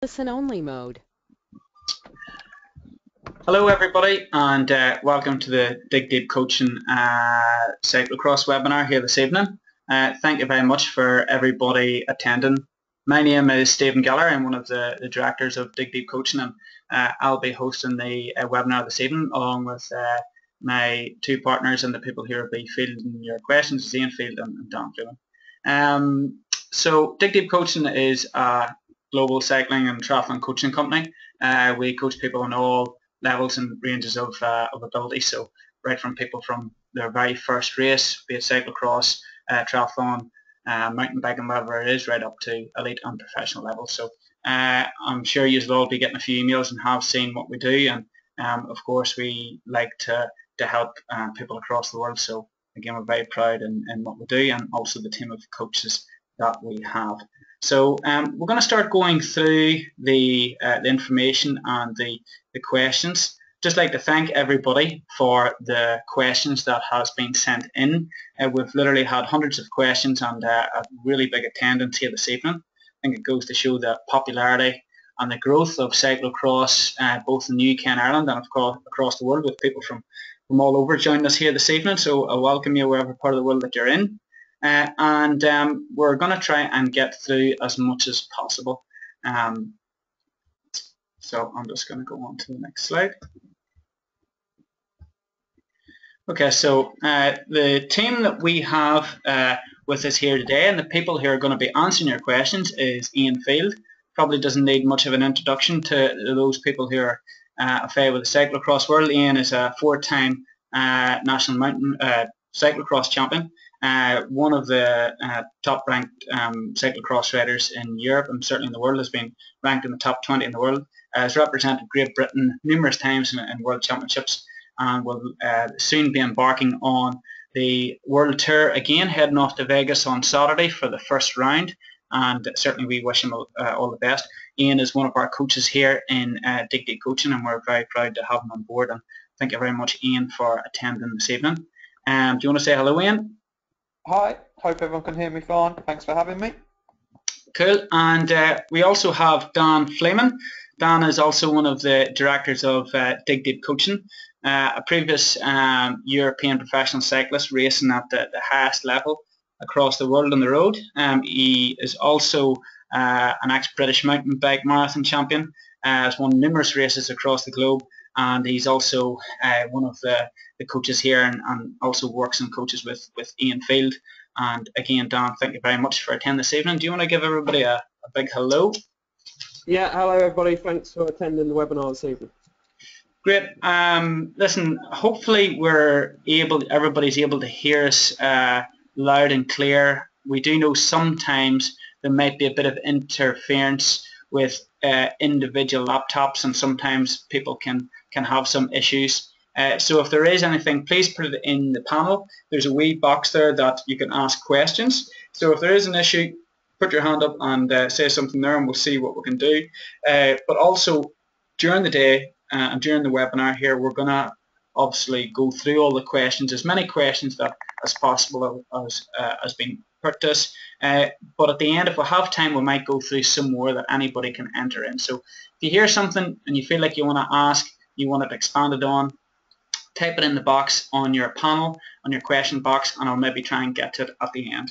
Listen only mode. Hello everybody, and welcome to the Dig Deep Coaching Cyclo Cross webinar here this evening. Thank you very much for everybody attending. My name is Stephen Geller. I'm one of the directors of Dig Deep Coaching, and I'll be hosting the webinar this evening along with my two partners, and the people here will be fielding your questions, Ian Field and Dan Fleeman. So Dig Deep Coaching is global cycling and triathlon coaching company. We coach people on all levels and ranges of ability, so right from people from their very first race, be it cyclocross, triathlon, mountain biking, whatever it is, right up to elite and professional levels. So I'm sure you'll all be getting a few emails and have seen what we do, and of course we like to help people across the world. So again, we're very proud in what we do, and also the team of coaches that we have. So we're going to start going through the information and the questions. Just like to thank everybody for the questions that has been sent in. We've literally had hundreds of questions and a really big attendance here this evening. I think it goes to show the popularity and the growth of cyclocross both in the UK and Ireland, and of course across the world, with people from all over joining us here this evening. So I welcome you wherever part of the world that you're in. We're going to try and get through as much as possible. So I'm just going to go on to the next slide. Okay, so the team that we have with us here today, and the people who are going to be answering your questions, is Ian Field. Probably doesn't need much of an introduction to those people who are familiar with the cyclocross world. Ian is a four-time national mountain cyclocross champion. One of the top-ranked cyclocross riders in Europe, and certainly in the world, has been ranked in the top 20 in the world. Has represented Great Britain numerous times in World Championships, and will soon be embarking on the World Tour again, heading off to Vegas on Saturday for the first round, and certainly we wish him all the best. Ian is one of our coaches here in Dig Deep Coaching, and we're very proud to have him on board, and thank you very much, Ian, for attending this evening. Do you want to say hello, Ian? Hi, hope everyone can hear me fine. Thanks for having me. Cool, and we also have Dan Fleeman. Dan is also one of the directors of Dig Deep Coaching, a previous European professional cyclist racing at the highest level across the world on the road. He is also an ex-British mountain bike marathon champion, has won numerous races across the globe, and he's also one of the coaches here, and also works and coaches with Ian Field. And again, Dan, thank you very much for attending this evening. Do you want to give everybody a big hello? Yeah, hello everybody, thanks for attending the webinar this evening. Great. Listen, hopefully everybody's able to hear us loud and clear. We do know sometimes there might be a bit of interference with individual laptops, and sometimes people can have some issues. So if there is anything, please put it in the panel. There's a wee box there that you can ask questions. So if there is an issue, put your hand up and say something there, and we'll see what we can do. But also, during the day and during the webinar here, we're going to obviously go through all the questions, as many questions that as possible has been put to us. But at the end, if we have time, we might go through some more that anybody can enter in. So if you hear something and you feel like you want to ask, you want it expanded on, type it in the box on your panel, on your question box, and I'll maybe try and get to it at the end.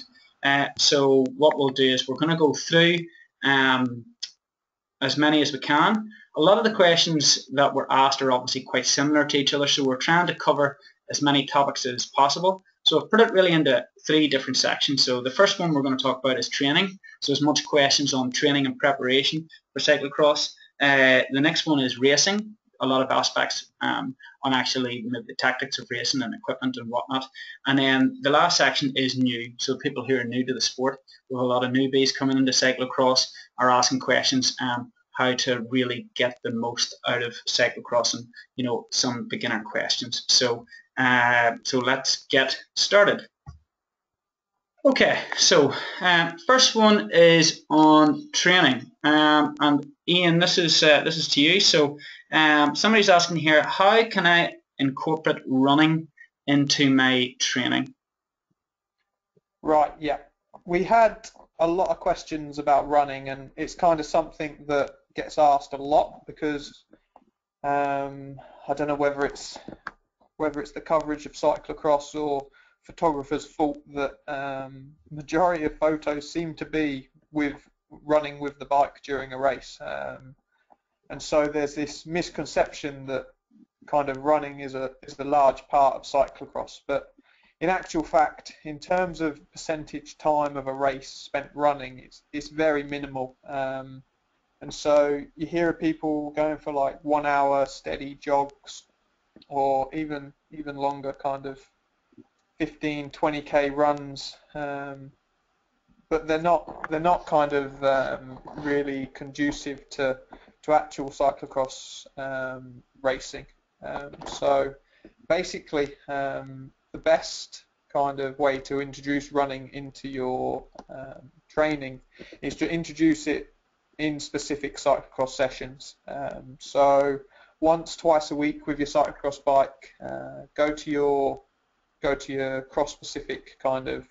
So what we'll do is we're going to go through as many as we can. A lot of the questions that were asked are obviously quite similar to each other, so we're trying to cover as many topics as possible. So I've put it really into three different sections. So the first one we're going to talk about is training. So there's much questions on training and preparation for cyclocross. The next one is racing. A lot of aspects on actually the tactics of racing and equipment and whatnot. And then the last section is new, so people who are new to the sport. We have a lot of newbies coming into cyclocross, are asking questions how to really get the most out of cyclocross, and you know, some beginner questions. So so let's get started. Okay, so first one is on training, and Ian, this is to you. So somebody's asking here, how can I incorporate running into my training? Right, yeah. We had a lot of questions about running, and it's kind of something that gets asked a lot because I don't know whether it's the coverage of cyclocross or photographers' fault that majority of photos seem to be with running with the bike during a race, and so there's this misconception that kind of running is a large part of cyclocross, but in actual fact, in terms of percentage time of a race spent running, it's very minimal. And so you hear of people going for like 1 hour steady jogs, or even longer, kind of 15, 20k runs, but they're not kind of really conducive to actual cyclocross racing. So basically, the best kind of way to introduce running into your training is to introduce it in specific cyclocross sessions. So once, twice a week with your cyclocross bike, go to your cross-specific kind of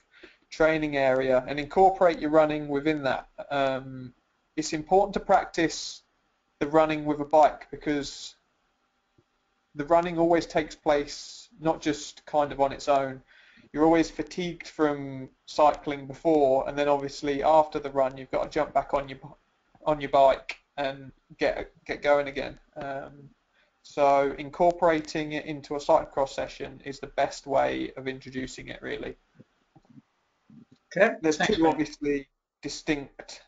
training area and incorporate your running within that. It's important to practice the running with a bike because the running always takes place not just kind of on its own. You're always fatigued from cycling before, and then obviously after the run you've got to jump back on your bike and get going again. So incorporating it into a cyclocross session is the best way of introducing it, really. Okay. There's two obviously distinct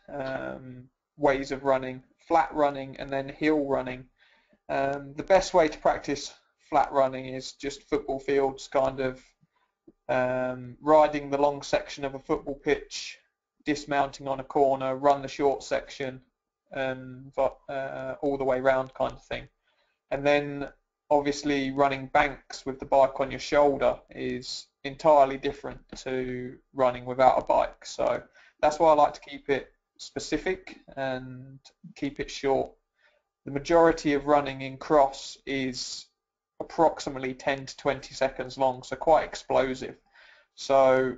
ways of running: flat running and then hill running. The best way to practice flat running is just football fields, kind of riding the long section of a football pitch, dismounting on a corner, run the short section, and all the way round kind of thing. And then obviously running banks with the bike on your shoulder is entirely different to running without a bike. So that's why I like to keep it specific and keep it short. The majority of running in cross is approximately 10 to 20 seconds long, so quite explosive. So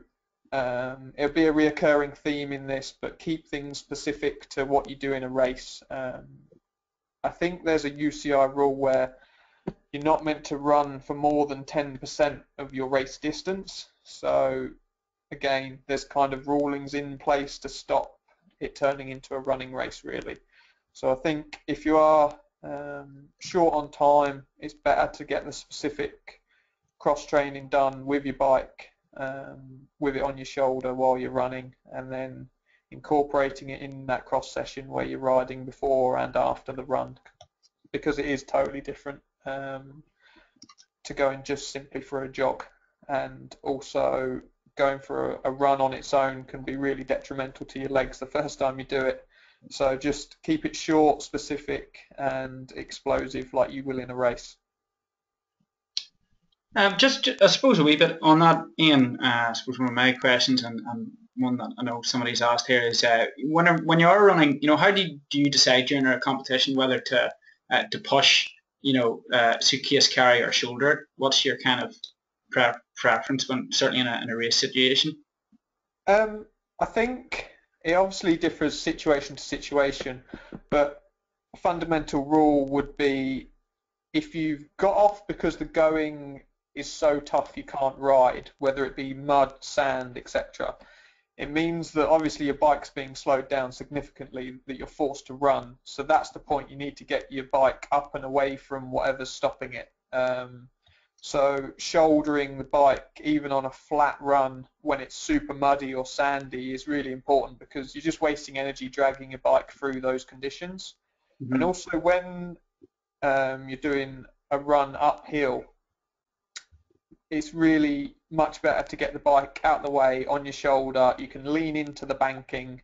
it'll be a reoccurring theme in this, but keep things specific to what you do in a race. I think there's a UCI rule where you're not meant to run for more than 10% of your race distance. So again, there's kind of rulings in place to stop it turning into a running race, really. So I think if you are short on time, it's better to get the specific cross training done with your bike, with it on your shoulder while you're running, and then incorporating it in that cross session where you're riding before and after the run, because it is totally different to going just simply for a jog. And also going for a run on its own can be really detrimental to your legs the first time you do it. So just keep it short, specific and explosive like you will in a race. Just I suppose a wee bit on that, Ian. I suppose one of my questions, and one that I know somebody's asked here, is when you are running, you know, how do you decide during a competition whether to push, you know, suitcase carry or shoulder it? What's your kind of preference when certainly in a race situation? I think it obviously differs situation to situation, but a fundamental rule would be if you've got off because the going is so tough you can't ride, whether it be mud, sand, etc., it means that obviously your bike's being slowed down significantly, that you're forced to run. So that's the point you need to get your bike up and away from whatever's stopping it. So shouldering the bike, even on a flat run when it's super muddy or sandy, is really important because you're just wasting energy dragging your bike through those conditions. Mm-hmm. And also when you're doing a run uphill, it's really much better to get the bike out of the way on your shoulder. You can lean into the banking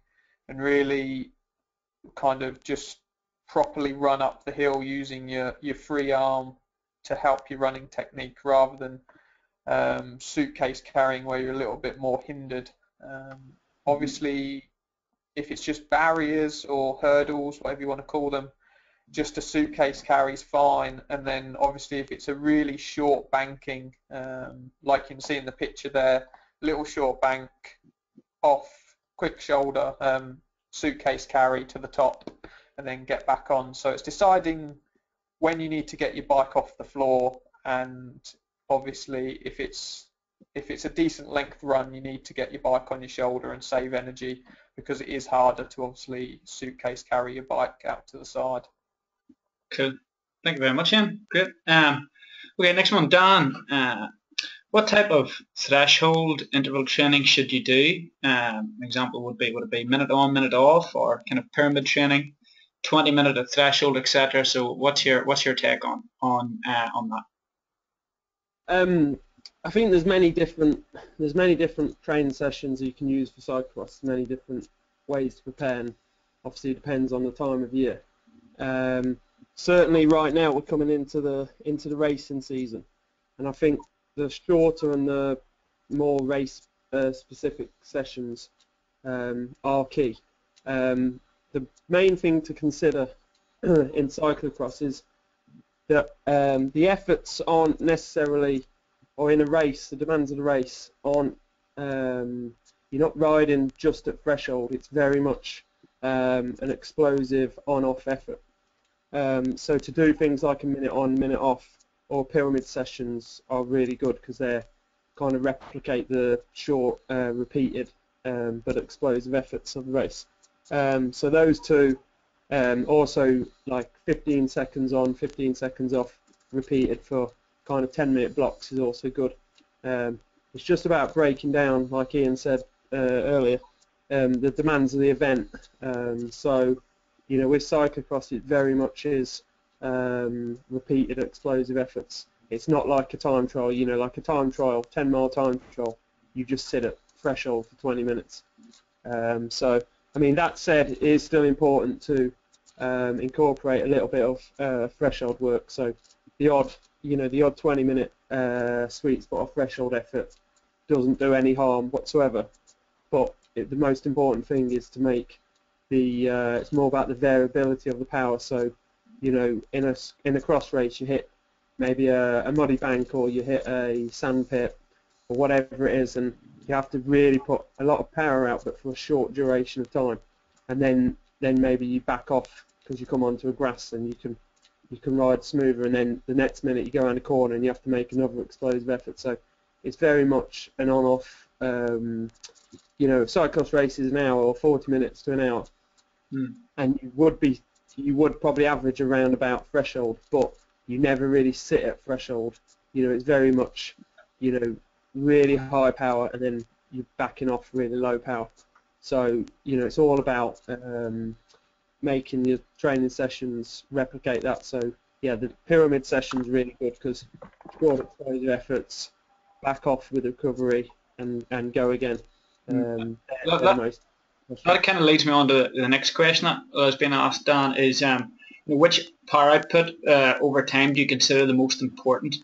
and really kind of just properly run up the hill using your free arm to help your running technique, rather than suitcase carrying where you're a little bit more hindered. Obviously, if it's just barriers or hurdles, whatever you want to call them, just a suitcase carry is fine. And then obviously if it's a really short banking, like you can see in the picture there, little short bank, off, quick shoulder, suitcase carry to the top. and then get back on. So it's deciding when you need to get your bike off the floor, and obviously if it's a decent length run, you need to get your bike on your shoulder and save energy, because it is harder to obviously suitcase carry your bike out to the side. Cool. Thank you very much, Ian. Great. Okay, next one, Dan. What type of threshold interval training should you do? An example would it be minute on, minute off, or kind of pyramid training, 20 minute at threshold, etc. So what's your take on that? I think there's many different training sessions you can use for cyclocross. Many different ways to prepare, and obviously it depends on the time of year. Certainly, right now we're coming into the racing season, and I think the shorter and the more race-specific sessions are key. The main thing to consider in cyclocross is that the efforts aren't necessarily, or in a race, the demands of the race aren't, you're not riding just at threshold. It's very much an explosive on-off effort. So to do things like a minute on, minute off, or pyramid sessions are really good, because they kind of replicate the short, repeated, but explosive efforts of the race. So those two, also like 15 seconds on, 15 seconds off, repeated for kind of 10-minute blocks is also good. It's just about breaking down, like Ian said earlier, the demands of the event. So, you know, with cyclocross, it very much is repeated explosive efforts. It's not like a time trial, you know, like a time trial, 10-mile time trial, you just sit at threshold for 20 minutes. So, I mean, that said, it is still important to incorporate a little bit of threshold work. So the odd 20-minute sweet spot of threshold effort doesn't do any harm whatsoever. But the most important thing is to make the, it's more about the variability of the power. So, you know, in a cross race, you hit maybe a muddy bank, or you hit a sand pit, or whatever it is, and you have to really put a lot of power out, but for a short duration of time, and then maybe you back off because you come onto a grass and you can ride smoother, and then the next minute you go around a corner and you have to make another explosive effort. So it's very much an on-off. You know, cyclocross race is an hour, or 40 minutes to an hour, and you would probably average around about threshold, but you never really sit at threshold. You know, it's very much, you know, really high power, and then you're backing off really low power. So, you know, it's all about making your training sessions replicate that. So, yeah, the pyramid session's really good, because short explosive efforts, back off with recovery, and go again. That kind of leads me on to the next question that was being asked, Dan, is which power output over time do you consider the most important?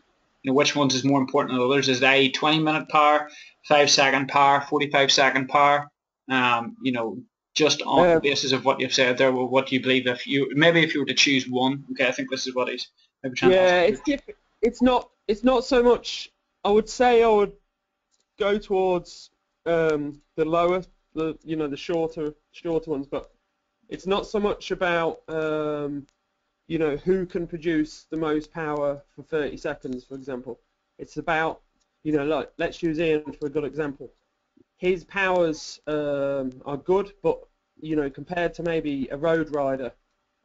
You know, which ones is more important than others? Is it a 20-minute power, 5-second power, 45-second power? You know, just on the basis of what you've said there, well, what do you believe if you were to choose one? Okay, I think this is what he's maybe trying to ask. Yeah, it's not so much. I would say I would go towards the lower, the shorter ones, but it's not so much about you know, who can produce the most power for 30 seconds, for example. It's about, you know, like, let's use Ian for a good example. His powers are good, but, you know, compared to maybe a road rider,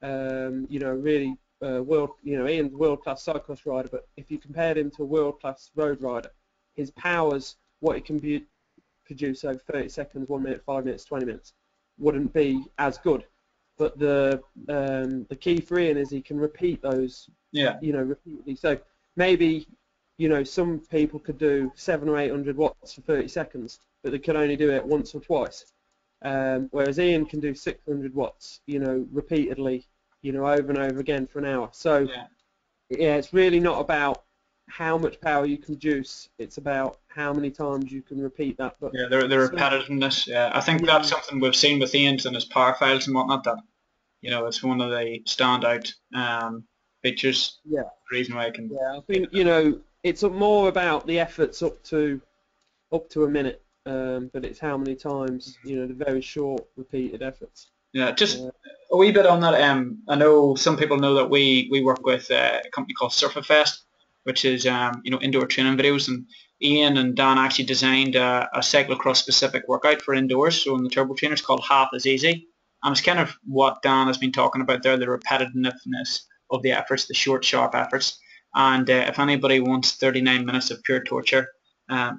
you know, really Ian's world-class cyclocross rider, but if you compared him to a world-class road rider, his powers, what he can produce over 30 seconds, 1 minute, 5 minutes, 20 minutes, wouldn't be as good. But the key for Ian is he can repeat those, you know, repeatedly. So maybe, you know, some people could do 700 or 800 watts for 30 seconds, but they could only do it once or twice. Whereas Ian can do 600 watts, you know, repeatedly, you know, over and over again for an hour. So yeah, it's really not about how much power you can produce, it's about how many times you can repeat that. But yeah, the repetitiveness, yeah. I think that's something we've seen with Ian's and his power files and whatnot, that, you know, it's one of the standout features. Yeah. The reason why I can... Yeah, I think, you know, it's more about the efforts up to a minute, but it's how many times, you know, the very short, repeated efforts. Yeah, just a wee bit on that. I know some people know that we work with a company called Sufferfest, which is indoor training videos, and Ian and Dan actually designed a cyclo cross specific workout for indoors. So in the turbo trainers, called Half as Easy, and it's kind of what Dan has been talking about there—the repetitiveness of the efforts, the short, sharp efforts. And if anybody wants 39 minutes of pure torture,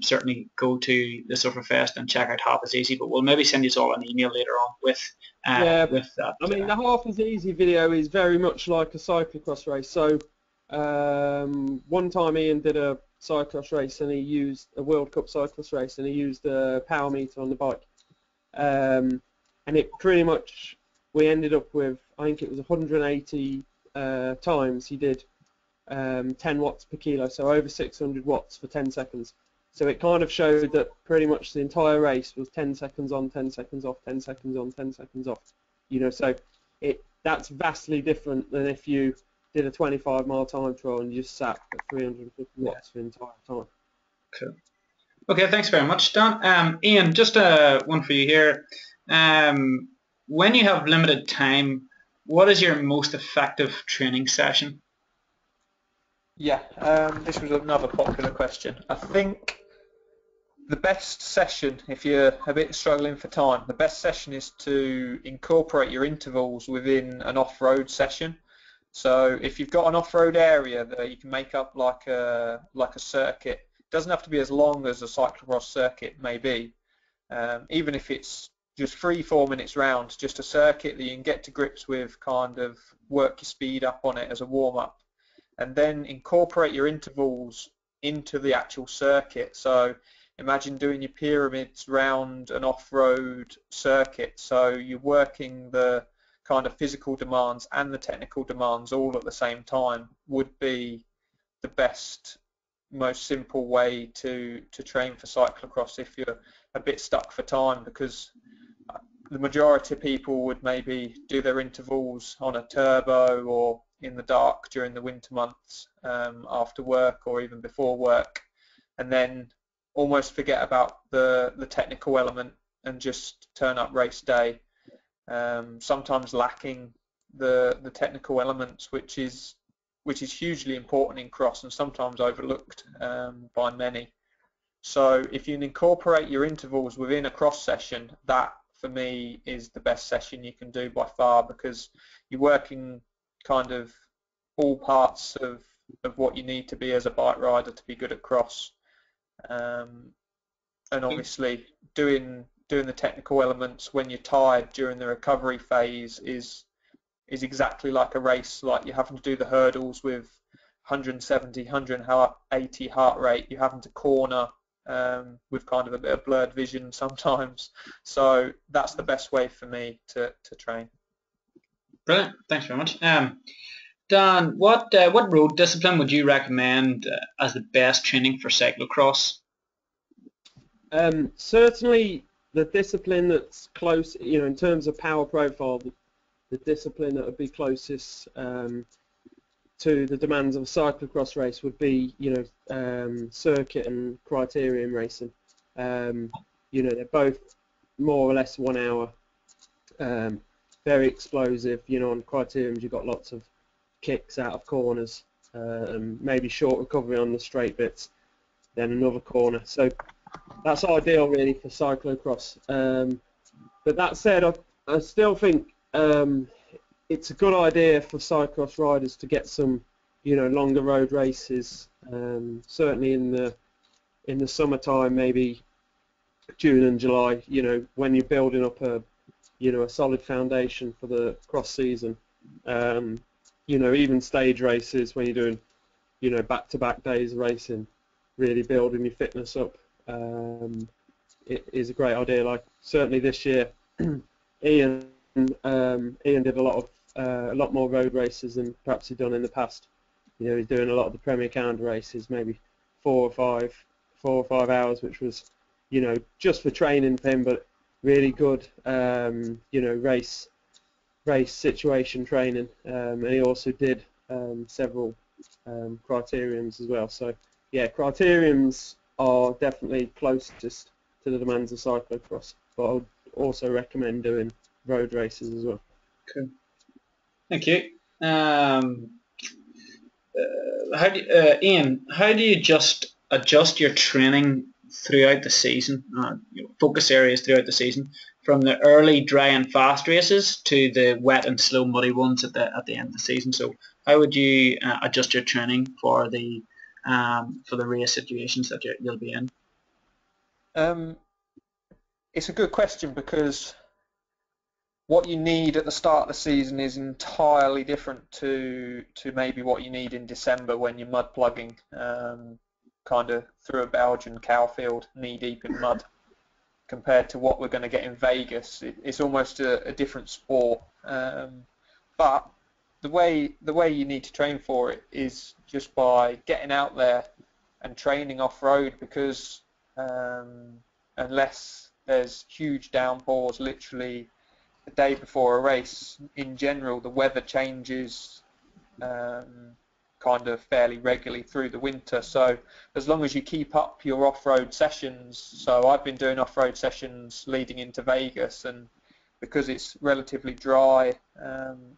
certainly go to the Sufferfest and check out Half as Easy. But we'll maybe send you all an email later on with that. I mean, the Half as Easy video is very much like a cyclocross race. So one time Ian did a cyclocross race, and he used a World Cup cyclocross race, and he used a power meter on the bike. And it pretty much, we ended up with, I think it was 180 times he did. 10 watts per kilo, so over 600 watts for 10 seconds. So it kind of showed that pretty much the entire race was 10 seconds on, 10 seconds off, 10 seconds on, 10 seconds off. You know, so that's vastly different than if you did a 25-mile time trial and you just sat at 350 watts for the entire time. Cool. Okay, thanks very much, Dan. Ian, just one for you here. When you have limited time, what is your most effective training session? Yeah, this was another popular question. I think the best session, if you're a bit struggling for time, the best session is to incorporate your intervals within an off-road session. So if you've got an off-road area that you can make up like a circuit, it doesn't have to be as long as a cyclocross circuit may be. Even if it's just 3-4 minute rounds, just a circuit that you can get to grips with, kind of work your speed up on it as a warm-up, and then incorporate your intervals into the actual circuit. So imagine doing your pyramids round an off-road circuit. So you're working the kind of physical demands and the technical demands all at the same time would be the best, most simple way to train for cyclocross if you're a bit stuck for time, because the majority of people would maybe do their intervals on a turbo or in the dark during the winter months, after work or even before work, and then almost forget about the technical element and just turn up race day, sometimes lacking the technical elements, which is hugely important in cross and sometimes overlooked by many. So if you incorporate your intervals within a cross session, that for me is the best session you can do by far, because you're working kind of all parts of what you need to be as a bike rider to be good at cross, and obviously doing the technical elements when you're tired during the recovery phase is exactly like a race. Like you're having to do the hurdles with 170, 180 heart rate, you're having to corner with kind of a bit of blurred vision sometimes. So that's the best way for me to train. Brilliant, thanks very much. Dan, what road discipline would you recommend as the best training for cyclocross? Certainly the discipline that's close, in terms of power profile, the discipline that would be closest to the demands of a cyclocross race would be, circuit and criterium racing. They're both more or less 1 hour. Very explosive, on criteriums you've got lots of kicks out of corners, and maybe short recovery on the straight bits, then another corner. So that's ideal really for cyclocross. But that said, I still think it's a good idea for cyclocross riders to get some, longer road races, certainly in the summertime, maybe June and July, when you're building up a solid foundation for the cross season. Even stage races when you're doing, back-to-back days racing, really building your fitness up, it is a great idea. Like certainly this year, Ian did a lot more road races than perhaps he'd done in the past. He's doing a lot of the Premier Calendar races, maybe 4 or 5 hours, which was, just for training for him, but really good, race situation training, and he also did several criteriums as well. So yeah, criteriums are definitely closest to the demands of cyclocross, but I would also recommend doing road races as well. Cool. Thank you. Ian, how do you just adjust your training throughout the season, focus areas throughout the season, from the early dry and fast races to the wet and slow muddy ones at the end of the season? So how would you adjust your training for the race situations that you'll be in? It's a good question, because what you need at the start of the season is entirely different to maybe what you need in December when you're mud plugging, kind of through a Belgian cow field, knee deep in mud, compared to what we're going to get in Vegas. It's almost a different sport, but the way you need to train for it is just by getting out there and training off road, because unless there's huge downpours, literally the day before a race, in general the weather changes kind of fairly regularly through the winter. So as long as you keep up your off-road sessions, so I've been doing off-road sessions leading into Vegas, and because it's relatively dry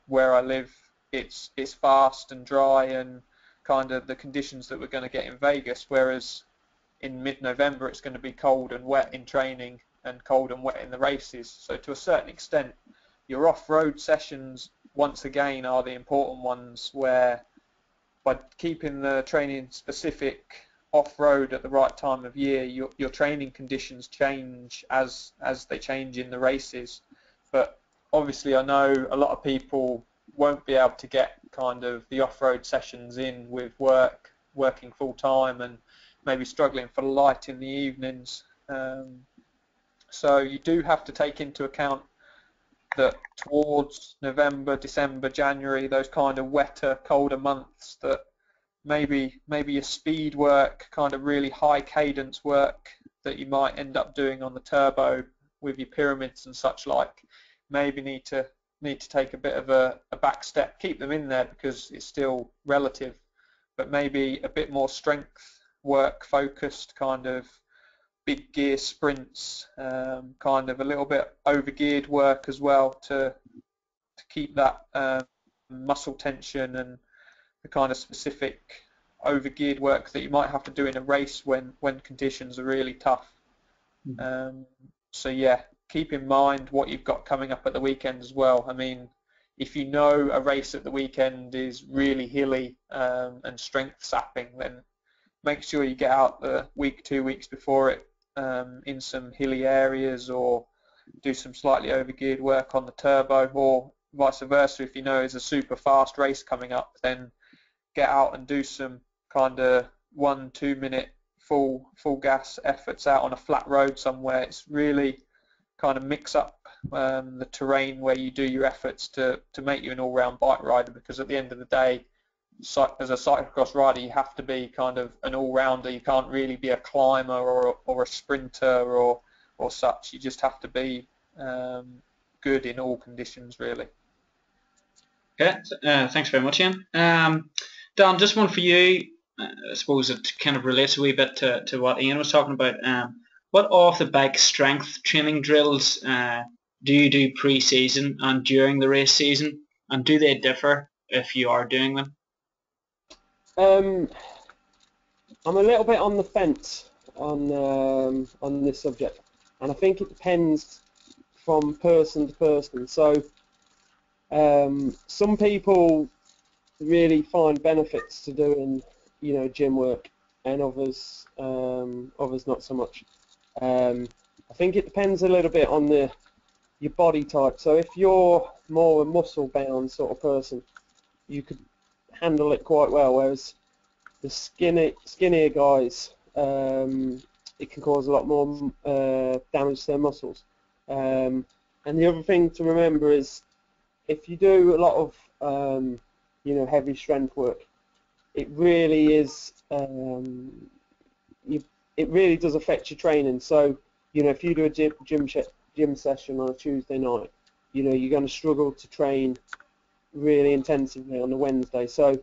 where I live, it's fast and dry and kind of the conditions that we're going to get in Vegas, whereas in mid-November it's going to be cold and wet in training and cold and wet in the races. So to a certain extent, your off-road sessions once again are the important ones, where by keeping the training specific off-road at the right time of year, your training conditions change as they change in the races. But obviously I know a lot of people won't be able to get kind of the off-road sessions in with working full-time and maybe struggling for light in the evenings. So you do have to take into account that towards November, December, January, those kind of wetter, colder months, that maybe your speed work, kind of really high cadence work that you might end up doing on the turbo with your pyramids and such like, maybe need to take a bit of a back step. Keep them in there because it's still relative, but maybe a bit more strength work focused, kind of big gear sprints, kind of a little bit over-geared work as well to keep that muscle tension and the kind of specific over-geared work that you might have to do in a race when conditions are really tough. So yeah, keep in mind what you've got coming up at the weekend as well. I mean, if you know a race at the weekend is really hilly and strength sapping, then make sure you get out the week, 2 weeks before it in some hilly areas, or do some slightly over-geared work on the turbo, or vice versa. If you know it's a super fast race coming up, then get out and do some kind of 1-2 minute full gas efforts out on a flat road somewhere. It's really kind of mix up the terrain where you do your efforts to make you an all-round bike rider, because at the end of the day, as a cyclocross rider, you have to be kind of an all-rounder. You can't really be a climber or a sprinter or such. You just have to be good in all conditions, really. Okay, thanks very much, Ian. Dan, just one for you. I suppose it kind of relates a wee bit to what Ian was talking about. What off-the-bike strength training drills do you do pre-season and during the race season, and do they differ if you are doing them? I'm a little bit on the fence on this subject, and I think it depends from person to person. So some people really find benefits to doing, gym work, and others not so much. I think it depends a little bit on your body type. So if you're more a muscle-bound sort of person, you could handle it quite well, whereas the skinnier guys, it can cause a lot more damage to their muscles. And the other thing to remember is, if you do a lot of heavy strength work, it really is it really does affect your training. So if you do a gym session on a Tuesday night, you're going to struggle to train really intensively on the Wednesday. So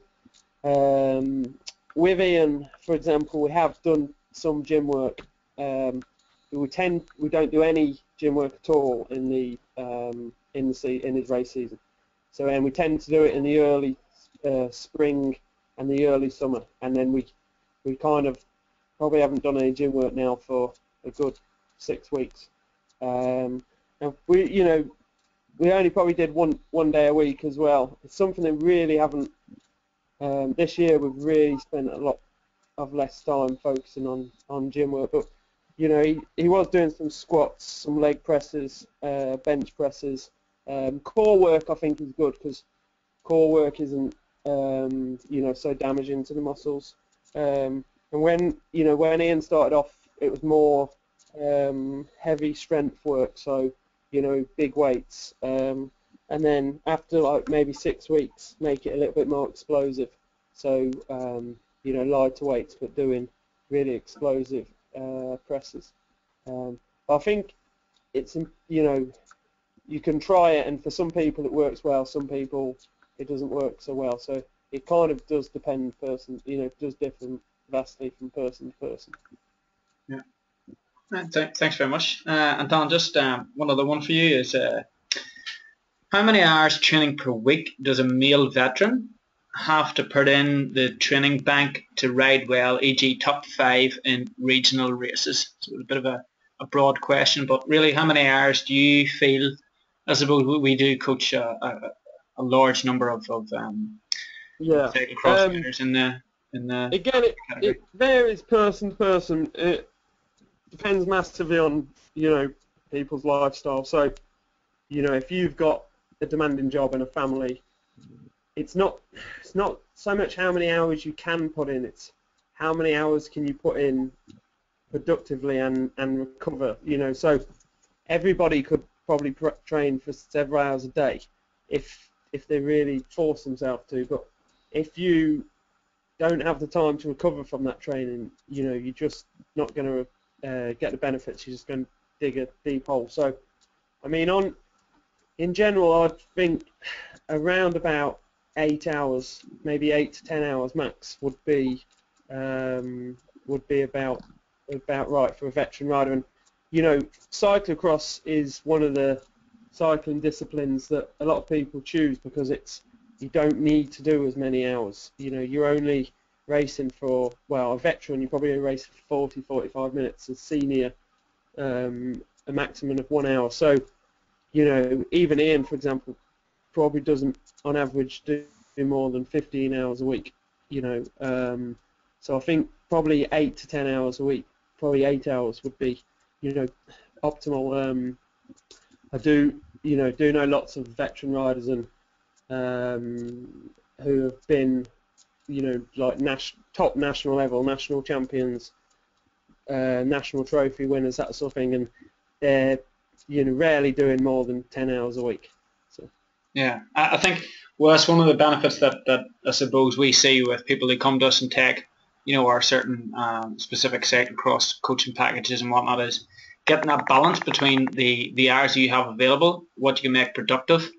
with Ian, for example, we have done some gym work. We don't do any gym work at all in its race season. So we tend to do it in the early spring and the early summer, and then we kind of probably haven't done any gym work now for a good 6 weeks. And we only probably did one day a week as well. It's something that really haven't. This year we've really spent a lot of less time focusing on gym work, but he was doing some squats, some leg presses, bench presses. Core work I think is good because core work isn't so damaging to the muscles. And when Ian started off, it was more heavy strength work, so big weights. And then after like maybe 6 weeks, make it a little bit more explosive. So lighter weights, but doing really explosive presses. I think it's you can try it, and for some people it works well, some people it doesn't work so well. So it kind of does depend person, does differ vastly from person to person. Yeah. Thanks very much. And Dan, just one other one for you is. How many hours training per week does a male veteran have to put in the training bank to ride well, e.g. top 5 in regional races? So it's a bit of a broad question, but really, how many hours do you feel? I suppose we do coach a large number of cyclo cross riders in the again, it varies person to person. It depends massively on people's lifestyle. So if you've got a demanding job and a family, it's not so much how many hours you can put in, it's how many hours can you put in productively and recover, so everybody could probably train for several hours a day if they really force themselves to, but if you don't have the time to recover from that training, you're just not going to get the benefits, you're just going to dig a deep hole. So I mean, in general, I think around about 8 hours, maybe 8 to 10 hours max, would be about right for a veteran rider. And cyclocross is one of the cycling disciplines that a lot of people choose because you don't need to do as many hours. You're only racing for, well, a veteran, you probably race for 40, 45 minutes. A senior, a maximum of 1 hour. So, even Ian, for example, probably doesn't, on average, do more than 15 hours a week. So I think probably 8 to 10 hours a week, probably 8 hours would be, optimal. I do, do know lots of veteran riders and who have been, like top national level, national champions, national trophy winners, that sort of thing, and they're rarely doing more than 10 hours a week. So yeah, I think, well, that's one of the benefits that I suppose we see with people who come to us and take our certain specific cyclocross coaching packages and whatnot, is getting that balance between the hours you have available, what you can make productive,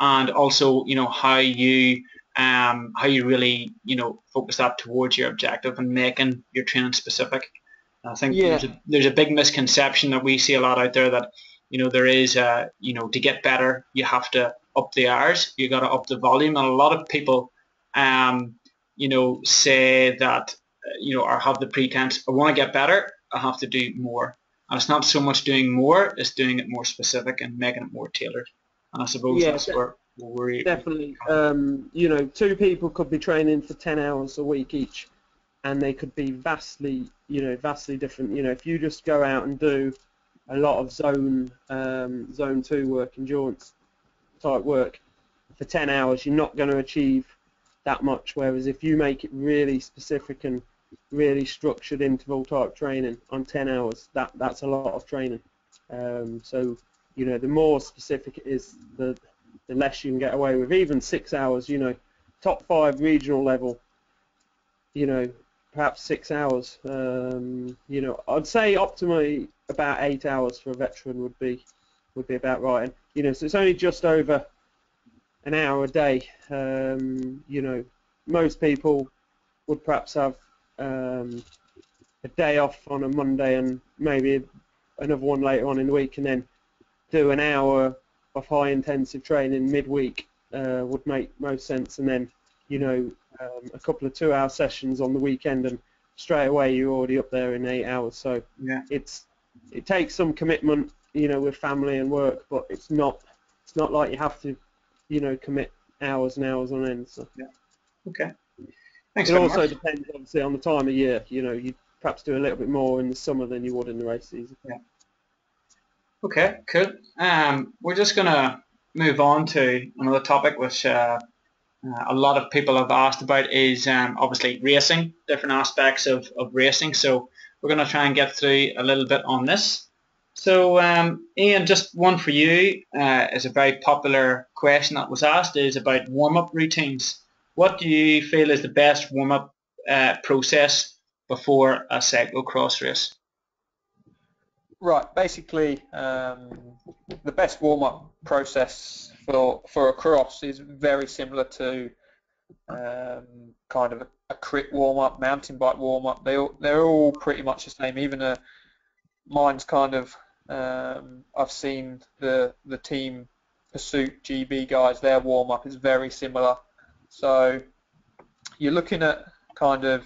and also how you really focus that towards your objective and making your training specific. I think there's a big misconception that we see a lot out there that there is to get better you have to up the hours, you got to up the volume, and a lot of people say that or have the pretense, I want to get better, I have to do more, and it's not so much doing more, it's doing it more specific and making it more tailored. And I suppose that's where we're definitely two people could be training for 10 hours a week each, and they could be vastly different. If you just go out and do a lot of zone 2 work, endurance type work for 10 hours, you're not going to achieve that much, whereas if you make it really specific and really structured interval type training on 10 hours, that's a lot of training. So the more specific it is, the less you can get away with. Even 6 hours, top 5 regional level, perhaps 6 hours. I'd say optimally about 8 hours for a veteran would be about right. And, so it's only just over an hour a day. Most people would perhaps have a day off on a Monday and maybe another one later on in the week, and then do an hour of high intensive training midweek would make most sense, and then a couple of 2-hour sessions on the weekend, and straight away you're already up there in 8 hours. So yeah, it takes some commitment, with family and work, but it's not like you have to, commit hours and hours on end. So yeah, okay. Thanks. It also depends obviously on the time of year. You perhaps do a little bit more in the summer than you would in the race season. Yeah. Okay, cool. We're just gonna move on to another topic which a lot of people have asked about, is obviously racing, different aspects of racing. So we're going to try and get through a little bit on this. So Ian, just one for you, is a very popular question that was asked, is about warm-up routines. What do you feel is the best warm-up process before a cyclocross race? Right, basically the best warm-up process for a cross is very similar to kind of a crit warm-up, mountain bike warm-up. They're all pretty much the same. Even mine's kind of, I've seen the team Pursuit GB guys, their warm-up is very similar. So you're looking at kind of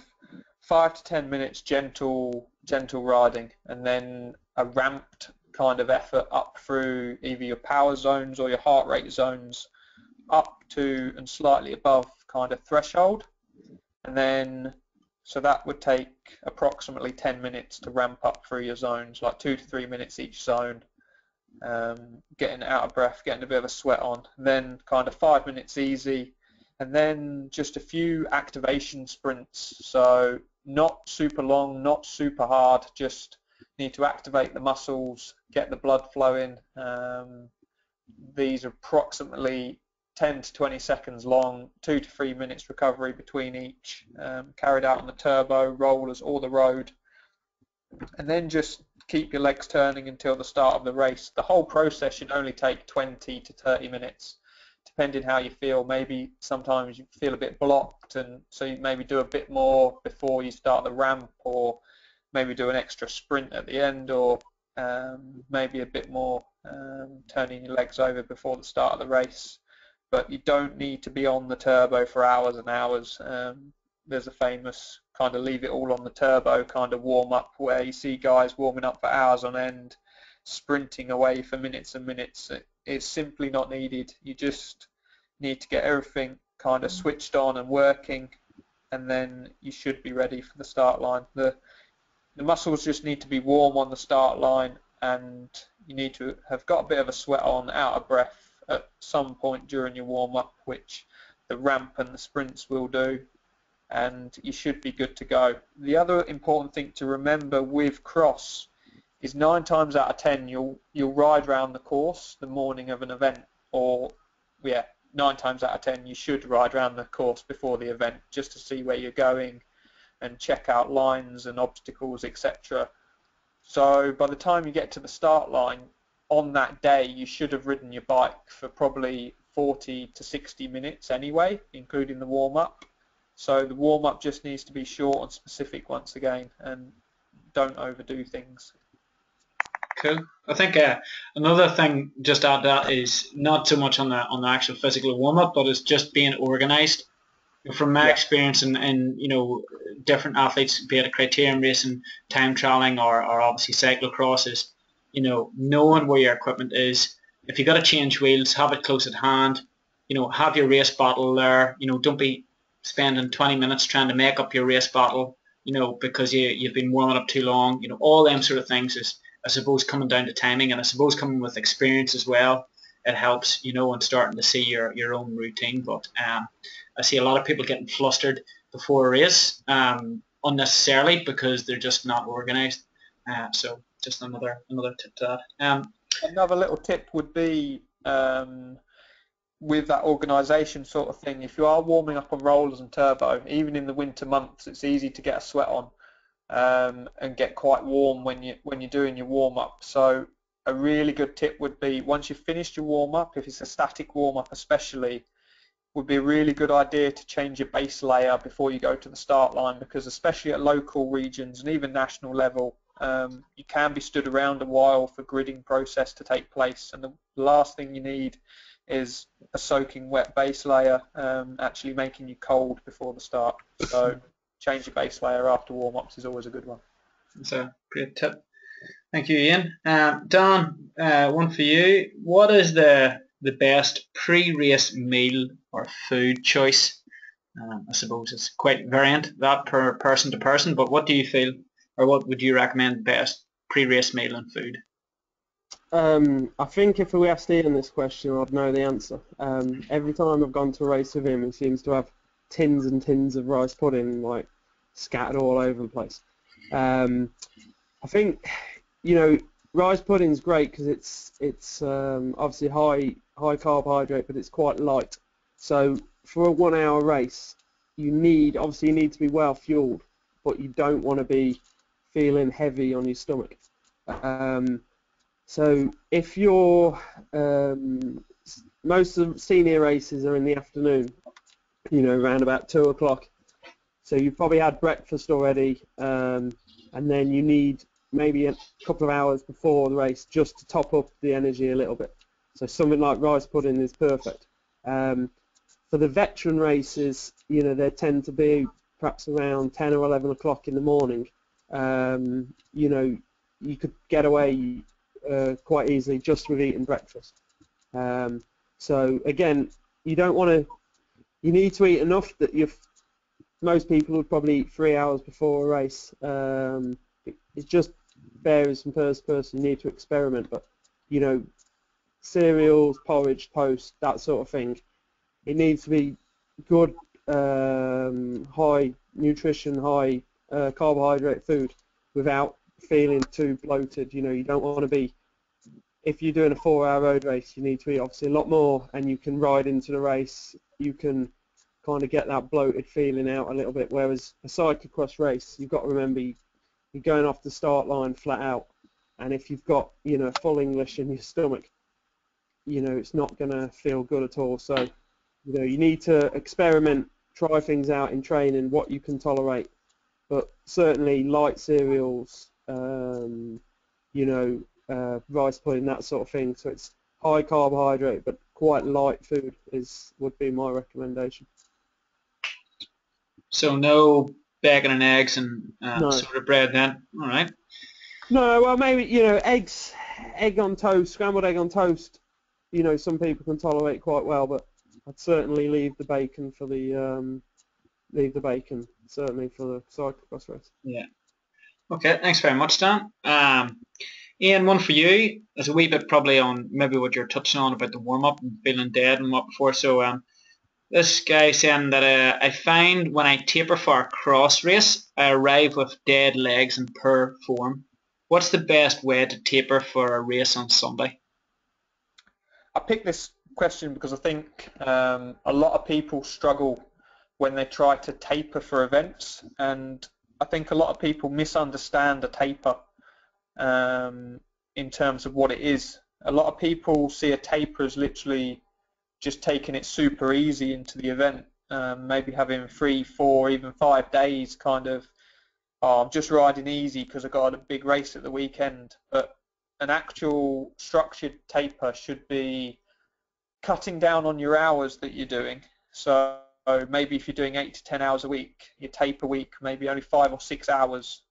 5 to 10 minutes gentle riding, and then a ramped kind of effort up through either your power zones or your heart rate zones up to and slightly above kind of threshold, and then so that would take approximately 10 minutes to ramp up through your zones, like 2 to 3 minutes each zone, getting out of breath, getting a bit of a sweat on, and then kind of 5 minutes easy, and then just a few activation sprints, so not super long, not super hard, just need to activate the muscles, get the blood flowing. These are approximately 10 to 20 seconds long, 2 to 3 minutes recovery between each, carried out on the turbo, rollers or the road, and then just keep your legs turning until the start of the race. The whole process should only take 20 to 30 minutes, depending how you feel. Maybe sometimes you feel a bit blocked, and so you maybe do a bit more before you start the ramp, or maybe do an extra sprint at the end, or maybe a bit more turning your legs over before the start of the race. But you don't need to be on the turbo for hours and hours. There's a famous kind of leave it all on the turbo kind of warm-up, where you see guys warming up for hours on end, sprinting away for minutes and minutes. It's simply not needed. You just need to get everything kind of switched on and working, and then you should be ready for the start line. The muscles just need to be warm on the start line, and you need to have got a bit of a sweat on, out of breath at some point during your warm-up, which the ramp and the sprints will do, and you should be good to go. The other important thing to remember with cross is 9 times out of 10 you'll ride round the course the morning of an event, or yeah, 9 times out of 10 you should ride round the course before the event, just to see where you're going and check out lines and obstacles, etc. So by the time you get to the start line on that day, you should have ridden your bike for probably 40 to 60 minutes anyway, including the warm-up. So the warm-up just needs to be short and specific once again, and don't overdo things. Cool. I think another thing just to add to that is not so much on the actual physical warm-up, but it's just being organised. From my experience in different athletes, be it a criterium racing, time trialing, or obviously cyclocross, is knowing where your equipment is. If you've got to change wheels, have it close at hand. Have your race bottle there. Don't be spending 20 minutes trying to make up your race bottle, because you've been warming up too long. All them sort of things is, I suppose, coming down to timing, and I suppose coming with experience as well. It helps, and starting to see your own routine. But I see a lot of people getting flustered before a race, unnecessarily, because they're just not organised. So just another tip to that. Another little tip would be with that organisation sort of thing, if you are warming up on rollers and turbo, even in the winter months, it's easy to get a sweat on and get quite warm when you're doing your warm-up. So a really good tip would be, once you've finished your warm-up, if it's a static warm-up especially, would be a really good idea to change your base layer before you go to the start line, because especially at local regions and even national level, You can be stood around a while for gridding process to take place, and the last thing you need is a soaking wet base layer actually making you cold before the start. So change your base layer after warm-ups is always a good one. That's a great tip. Thank you, Ian. Dan, one for you. What is the best pre-race meal or food choice? I suppose it's quite variant, that per person to person, but what do you feel, or what would you recommend best pre-race meal and food? I think if we asked Ian this question, I'd know the answer. Every time I've gone to race with him, he seems to have tins and tins of rice pudding, like, scattered all over the place. I think, you know, rice pudding's great because it's obviously high carbohydrate, but it's quite light. So for a 1 hour race, you need to be well fueled, but you don't want to be feeling heavy on your stomach. So if you're most of the senior races are in the afternoon, you know, around about 2 o'clock. So you've probably had breakfast already, and then you need maybe a couple of hours before the race just to top up the energy a little bit. So something like rice pudding is perfect. For the veteran races, you know, they tend to be perhaps around 10 or 11 o'clock in the morning. You know, you could get away quite easily just with eating breakfast. So again, you need to eat enough that most people would probably eat 3 hours before a race. It just varies from person to person. You need to experiment, but you know, cereals, porridge, toast, that sort of thing. It needs to be good, high nutrition, high carbohydrate food without feeling too bloated. You know, you don't want to be. If you're doing a 4-hour road race, you need to eat obviously a lot more, and you can ride into the race. You can kind of get that bloated feeling out a little bit. Whereas a cyclocross race, you've got to remember you're going off the start line flat out, and if you've got, you know, full English in your stomach, you know, it's not going to feel good at all. So, you know, you need to experiment, try things out in training, what you can tolerate, but certainly light cereals, you know, rice pudding, that sort of thing. So it's high carbohydrate but quite light food would be my recommendation. So no bacon and eggs and no. Sort of bread then, all right? No, well maybe, you know, egg on toast, scrambled egg on toast. You know, some people can tolerate quite well, but I'd certainly leave the bacon certainly for the cyclocross race. Yeah. Okay, thanks very much, Dan. Ian, one for you. It's a wee bit probably on maybe what you're touching on about the warm-up and feeling dead and what before. So this guy saying that I find when I taper for a cross race, I arrive with dead legs and poor form. What's the best way to taper for a race on Sunday? I picked this question because I think a lot of people struggle when they try to taper for events, and I think a lot of people misunderstand a taper. In terms of what it is. A lot of people see a taper as literally just taking it super easy into the event, maybe having 3, 4, even 5 days kind of, I'm just riding easy because I got a big race at the weekend. But an actual structured taper should be cutting down on your hours that you're doing. So maybe if you're doing 8 to 10 hours a week, your taper week maybe only 5 or 6 hours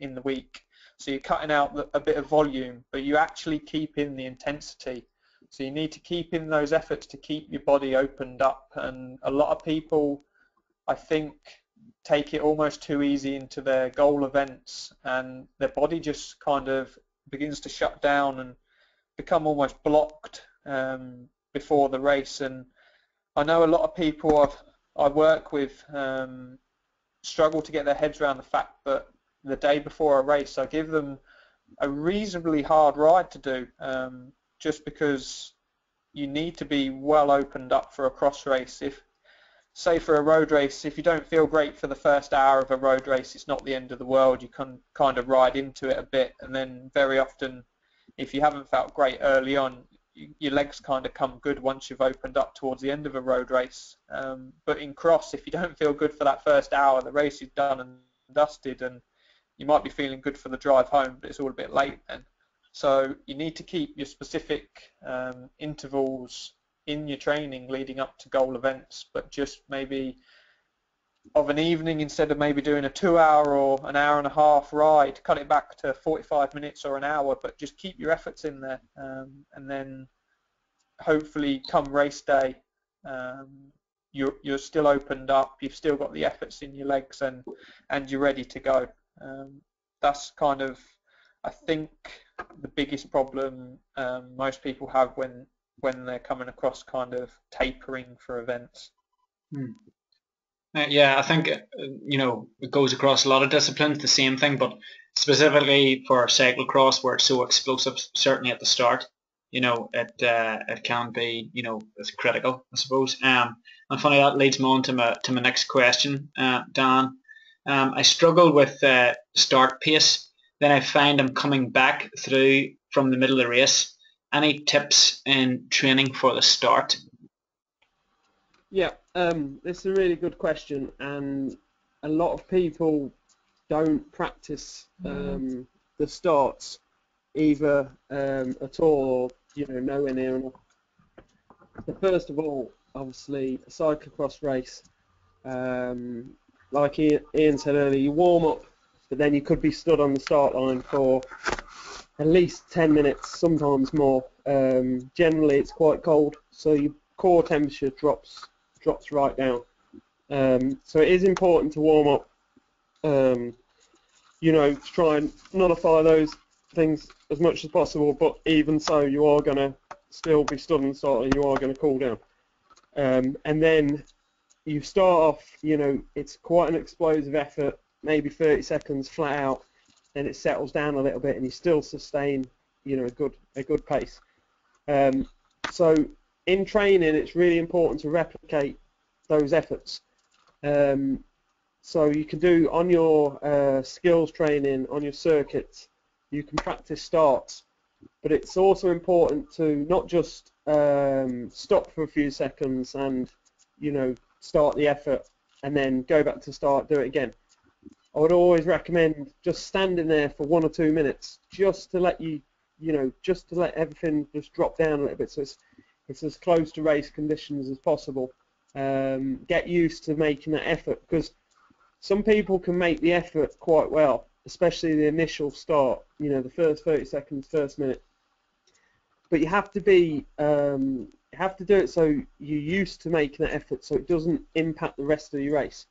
in the week. So you're cutting out a bit of volume, but you actually keep in the intensity. So you need to keep in those efforts to keep your body opened up. And a lot of people, I think, take it almost too easy into their goal events, and their body just kind of begins to shut down and become almost blocked before the race. And I know a lot of people I work with struggle to get their heads around the fact that the day before a race, I give them a reasonably hard ride to do, just because you need to be well opened up for a cross race. If, say for a road race, if you don't feel great for the first hour of a road race, it's not the end of the world. You can kind of ride into it a bit, and then very often, if you haven't felt great early on, your legs kind of come good once you've opened up towards the end of a road race. But in cross, if you don't feel good for that first hour, the race is done and dusted, and you might be feeling good for the drive home, but it's all a bit late then. So you need to keep your specific intervals in your training leading up to goal events, but just maybe of an evening, instead of maybe doing a 2 hour or an hour and a half ride, cut it back to 45 minutes or an hour, but just keep your efforts in there, and then hopefully come race day you're still opened up, you've still got the efforts in your legs, and you're ready to go. That's kind of, I think, the biggest problem most people have when they're coming across kind of tapering for events. Yeah, I think, you know, it goes across a lot of disciplines, the same thing, but specifically for cyclocross, where it's so explosive, certainly at the start, you know, it can be, you know, it's critical, I suppose. And funny, that leads me on to my next question, Dan. I struggle with start pace, then I find I'm coming back through from the middle of the race. Any tips in training for the start? Yeah, this is a really good question, and a lot of people don't practice the starts either at all, or, you know, nowhere near enough. So first of all, obviously, a cyclocross race, like Ian said earlier, you warm up, but then you could be stood on the start line for at least 10 minutes, sometimes more. Generally, it's quite cold, so your core temperature drops right down. So it is important to warm up, you know, to try and nullify those things as much as possible, but even so, you are going to still be stood on the start and you are going to cool down. And then you start off, you know, it's quite an explosive effort, maybe 30 seconds flat out, then it settles down a little bit and you still sustain, you know, a good pace. So in training, it's really important to replicate those efforts. So you can do on your skills training, on your circuits, you can practice starts, but it's also important to not just stop for a few seconds and, you know, start the effort and then go back to start, do it again. I would always recommend just standing there for 1 or 2 minutes, just to let you know, just to let everything just drop down a little bit. So it's as close to race conditions as possible. Get used to making that effort, because some people can make the effort quite well, especially the initial start, you know, the first 30 seconds, first minute. But you have to do it so you're used to making that effort, so it doesn't impact the rest of your race.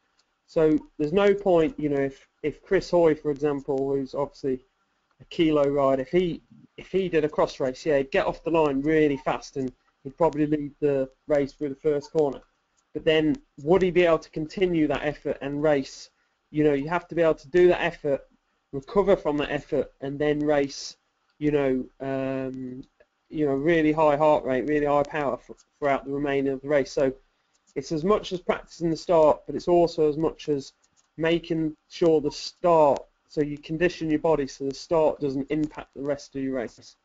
So there's no point, you know, if Chris Hoy, for example, who's obviously a kilo rider, if he did a cross race, yeah, he'd get off the line really fast and he'd probably lead the race through the first corner. But then would he be able to continue that effort and race? You know, you have to be able to do that effort, recover from that effort, and then race, you know, really high heart rate, really high power throughout the remainder of the race. So it's as much as practicing the start, but it's also as much as making sure the start, so you condition your body so the start doesn't impact the rest of your race.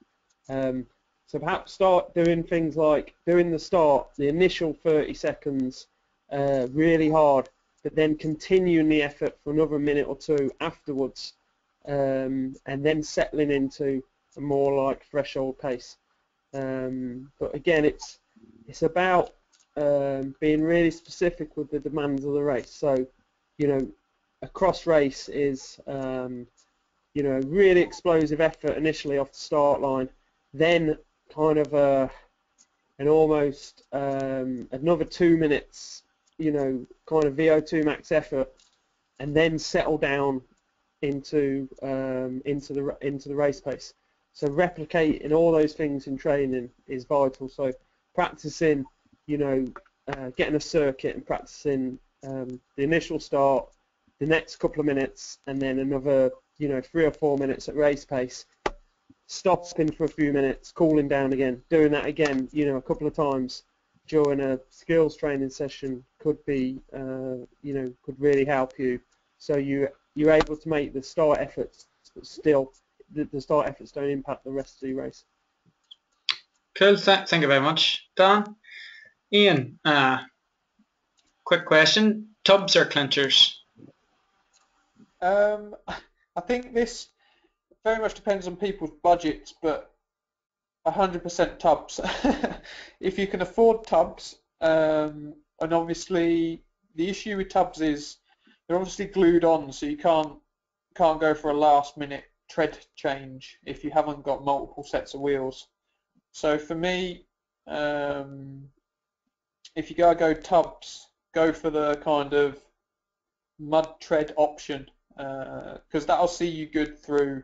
So perhaps start doing things like doing the start, the initial 30 seconds, really hard, but then continuing the effort for another minute or two afterwards, and then settling into a more like threshold pace. But again, it's about being really specific with the demands of the race. So, you know, a cross race is, you know, really explosive effort initially off the start line, then kind of an almost another 2 minutes, you know, kind of VO2 max effort, and then settle down into the race pace. So replicating all those things in training is vital. So practicing, you know, getting a circuit and practicing the initial start, the next couple of minutes, and then another, you know, 3 or 4 minutes at race pace, stopping for a few minutes, cooling down again, doing that again, you know, a couple of times during a skills training session could be, you know, could really help you. So you're able to make the start efforts, but still the start efforts don't impact the rest of the race. Cool, thank you very much, Dan. Ian, quick question: tubs or clinchers? I think this very much depends on people's budgets, but 100% tubs. If you can afford tubs, and obviously the issue with tubs is they're obviously glued on, so you can't go for a last-minute tread change if you haven't got multiple sets of wheels. So for me, if you go tubs, go for the kind of mud tread option, because that'll see you good through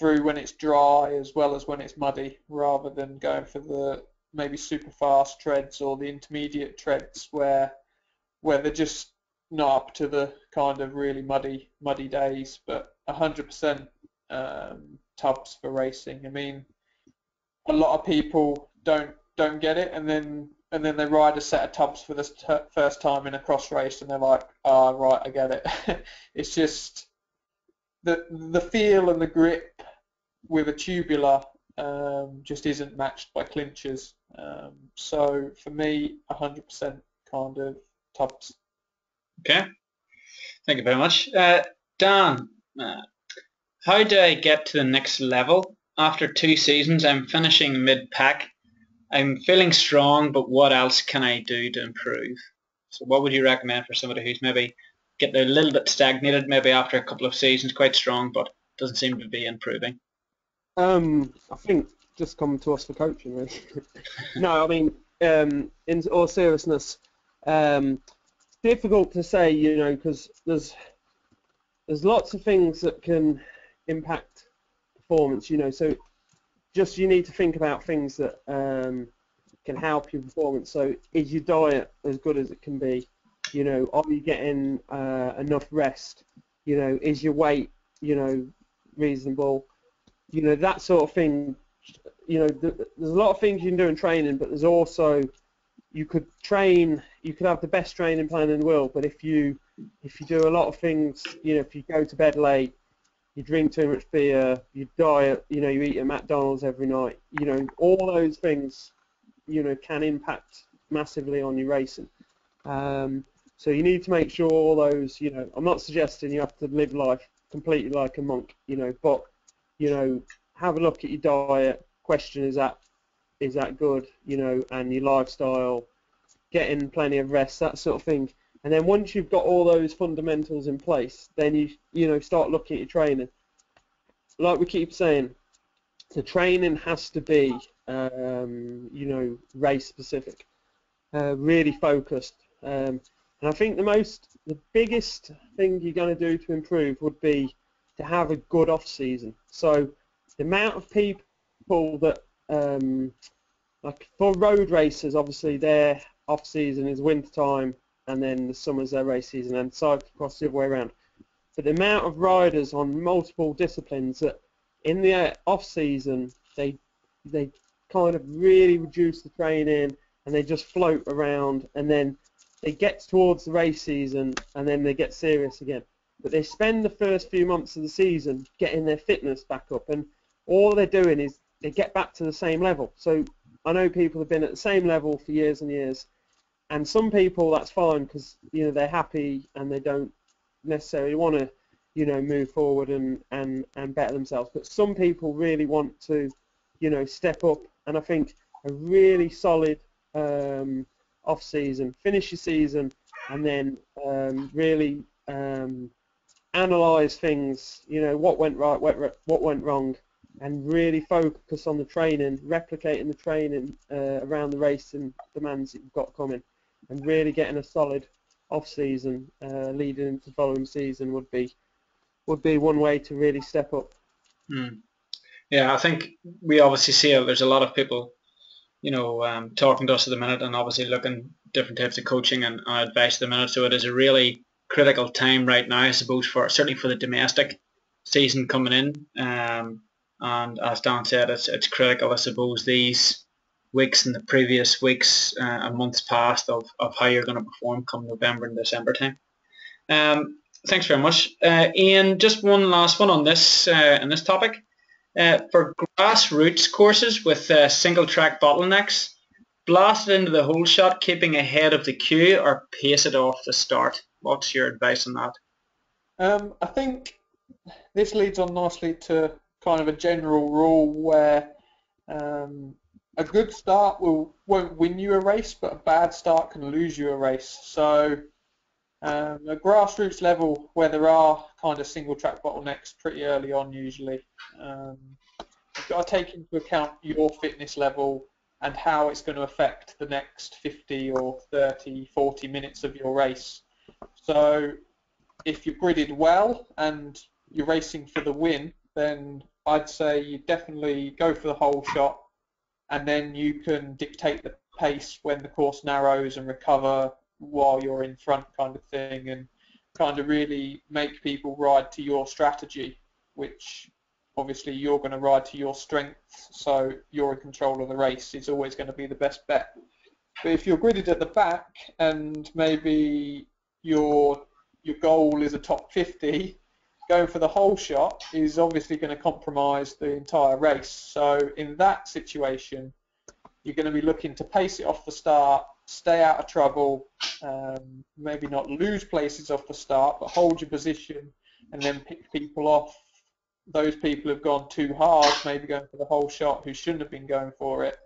when it's dry as well as when it's muddy, rather than going for the maybe super fast treads or the intermediate treads where they're just not up to the kind of really muddy days. But 100% tubs for racing. I mean, a lot of people don't get it, and then they ride a set of tubs for the first time in a cross race, and they're like, ah, right, I get it. It's just the feel and the grip with a tubular just isn't matched by clinchers. So for me, 100% kind of tubs. Okay, thank you very much. Dan, how do I get to the next level? After 2 seasons, I'm finishing mid-pack. I'm feeling strong, but what else can I do to improve? So what would you recommend for somebody who's maybe getting a little bit stagnated, maybe after a couple of seasons, quite strong, but doesn't seem to be improving? I think just come to us for coaching, really. No, I mean, in all seriousness, difficult to say, you know, because there's lots of things that can impact performance, you know, so just you need to think about things that can help your performance. So is your diet as good as it can be? You know, are you getting enough rest? You know, is your weight, you know, reasonable? You know, that sort of thing. You know, there's a lot of things you can do in training, but there's also, you could train, you could have the best training plan in the world, but if you do a lot of things, you know, if you go to bed late, you drink too much beer, you diet, you know, you eat at McDonald's every night, you know, all those things, you know, can impact massively on your racing. So you need to make sure all those, you know, I'm not suggesting you have to live life completely like a monk, you know, but, you know, have a look at your diet, question is that good, you know, and your lifestyle, getting plenty of rest, that sort of thing. And then once you've got all those fundamentals in place, then you know, start looking at your training. Like we keep saying, the training has to be you know, race specific, really focused, and I think the biggest thing you're going to do to improve would be to have a good off season. So the amount of people that like for road racers, obviously their off season is winter time, and then the summer's their race season, and cyclocross the other way around. But the amount of riders on multiple disciplines that in the off season they kind of really reduce the training and they just float around, and then they get towards the race season and then they get serious again. But they spend the first few months of the season getting their fitness back up, and all they're doing is they get back to the same level. So I know people have been at the same level for years and years, and some people that's fine because, you know, they're happy and they don't necessarily want to, you know, move forward and better themselves. But some people really want to, you know, step up, and I think a really solid off season, finish your season, and then really analyze things, you know, what went right, what went wrong, and really focus on the training, replicating the training around the race and demands that you've got coming, and really getting a solid off-season leading into the following season would be one way to really step up. Mm. Yeah, I think we obviously see there's a lot of people, you know, talking to us at the minute, and obviously looking different types of coaching and advice at the minute. So it is a really critical time right now, I suppose, certainly for the domestic season coming in. And as Dan said, it's critical, I suppose, these weeks and the previous weeks and months past of how you're going to perform come November and December time. Thanks very much. Ian, just one last one on this this topic. For grassroots courses with single-track bottlenecks, blast it into the hole shot, keeping ahead of the queue, or pace it off the start. What's your advice on that? I think this leads on nicely to kind of a general rule where a good start won't win you a race, but a bad start can lose you a race. So at grassroots level, where there are kind of single track bottlenecks pretty early on usually, you've got to take into account your fitness level and how it's going to affect the next 50 or 30, 40 minutes of your race. So if you're gridded well and you're racing for the win, then I'd say you definitely go for the whole shot, and then you can dictate the pace when the course narrows and recover while you're in front, kind of thing, and kind of really make people ride to your strategy, which obviously you're going to ride to your strengths, so you're in control of the race. It's always going to be the best bet. But if you're gridded at the back and maybe your goal is a top 50, going for the whole shot is obviously going to compromise the entire race. So in that situation, you're going to be looking to pace it off the start, stay out of trouble, maybe not lose places off the start, but hold your position and then pick people off. Those people who've gone too hard, maybe going for the whole shot, who shouldn't have been going for it,